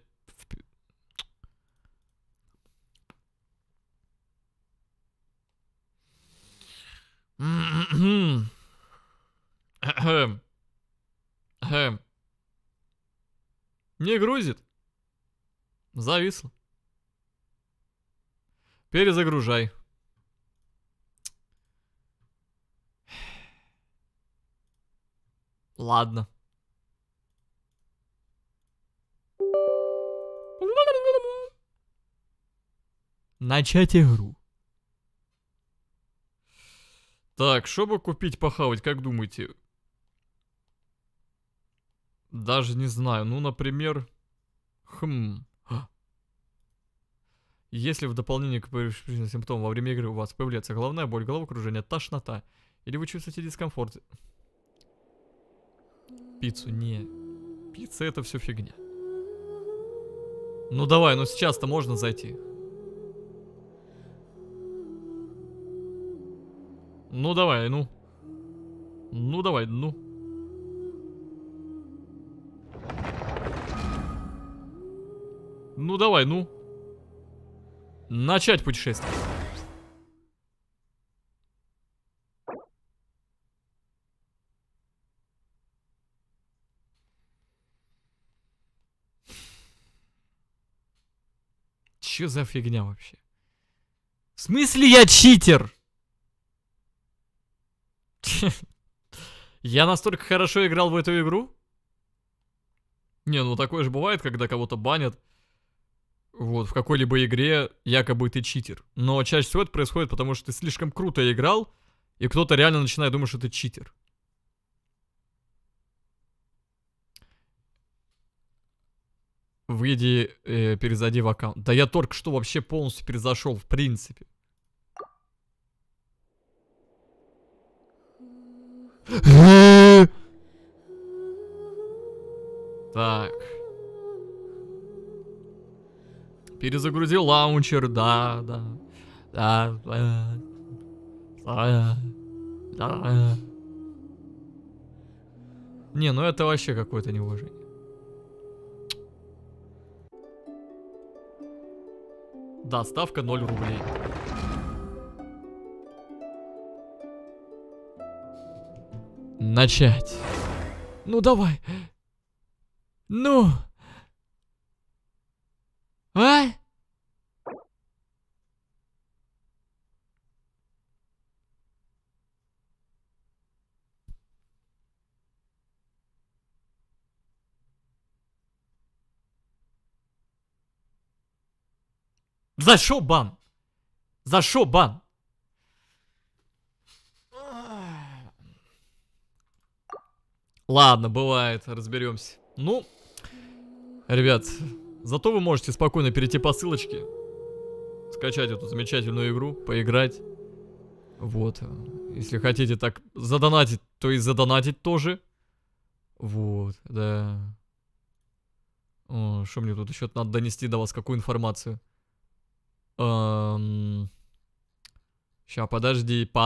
Не грузит. Зависло. Перезагружай. Ладно. Начать игру. Так, что бы купить, похавать, как думаете? Даже не знаю. Ну, например... Если в дополнение к причинным симптомам во время игры у вас появляется головная боль, головокружение, тошнота, или вы чувствуете дискомфорт... Пиццу не. Пицца это все фигня. Ну давай, ну сейчас-то можно зайти. Ну давай, ну. Ну давай, ну. Ну давай, ну. Начать путешествие. Чё за фигня вообще? В смысле я читер? Я настолько хорошо играл в эту игру? Не, ну такое же бывает, когда кого-то банят. Вот, в какой-либо игре якобы ты читер. Но чаще всего это происходит, потому что ты слишком круто играл, и кто-то реально начинает думать, что ты читер. Выйди, перезайди в аккаунт. Да я только что вообще полностью перезашел, в принципе. Так. Перезагрузил лаунчер, да, да. Да. Не, ну это вообще какое-то неуважение. Да, ставка 0 рублей. Начать. Ну давай. Ну. А? За шо бан? За шо бан? Ладно, бывает, разберемся. Ну, ребят, зато вы можете спокойно перейти по ссылочке, скачать эту замечательную игру, поиграть. Вот, если хотите так задонатить, то и задонатить тоже. Вот, да. Что мне тут еще надо донести до вас, какую информацию? Ща, подожди.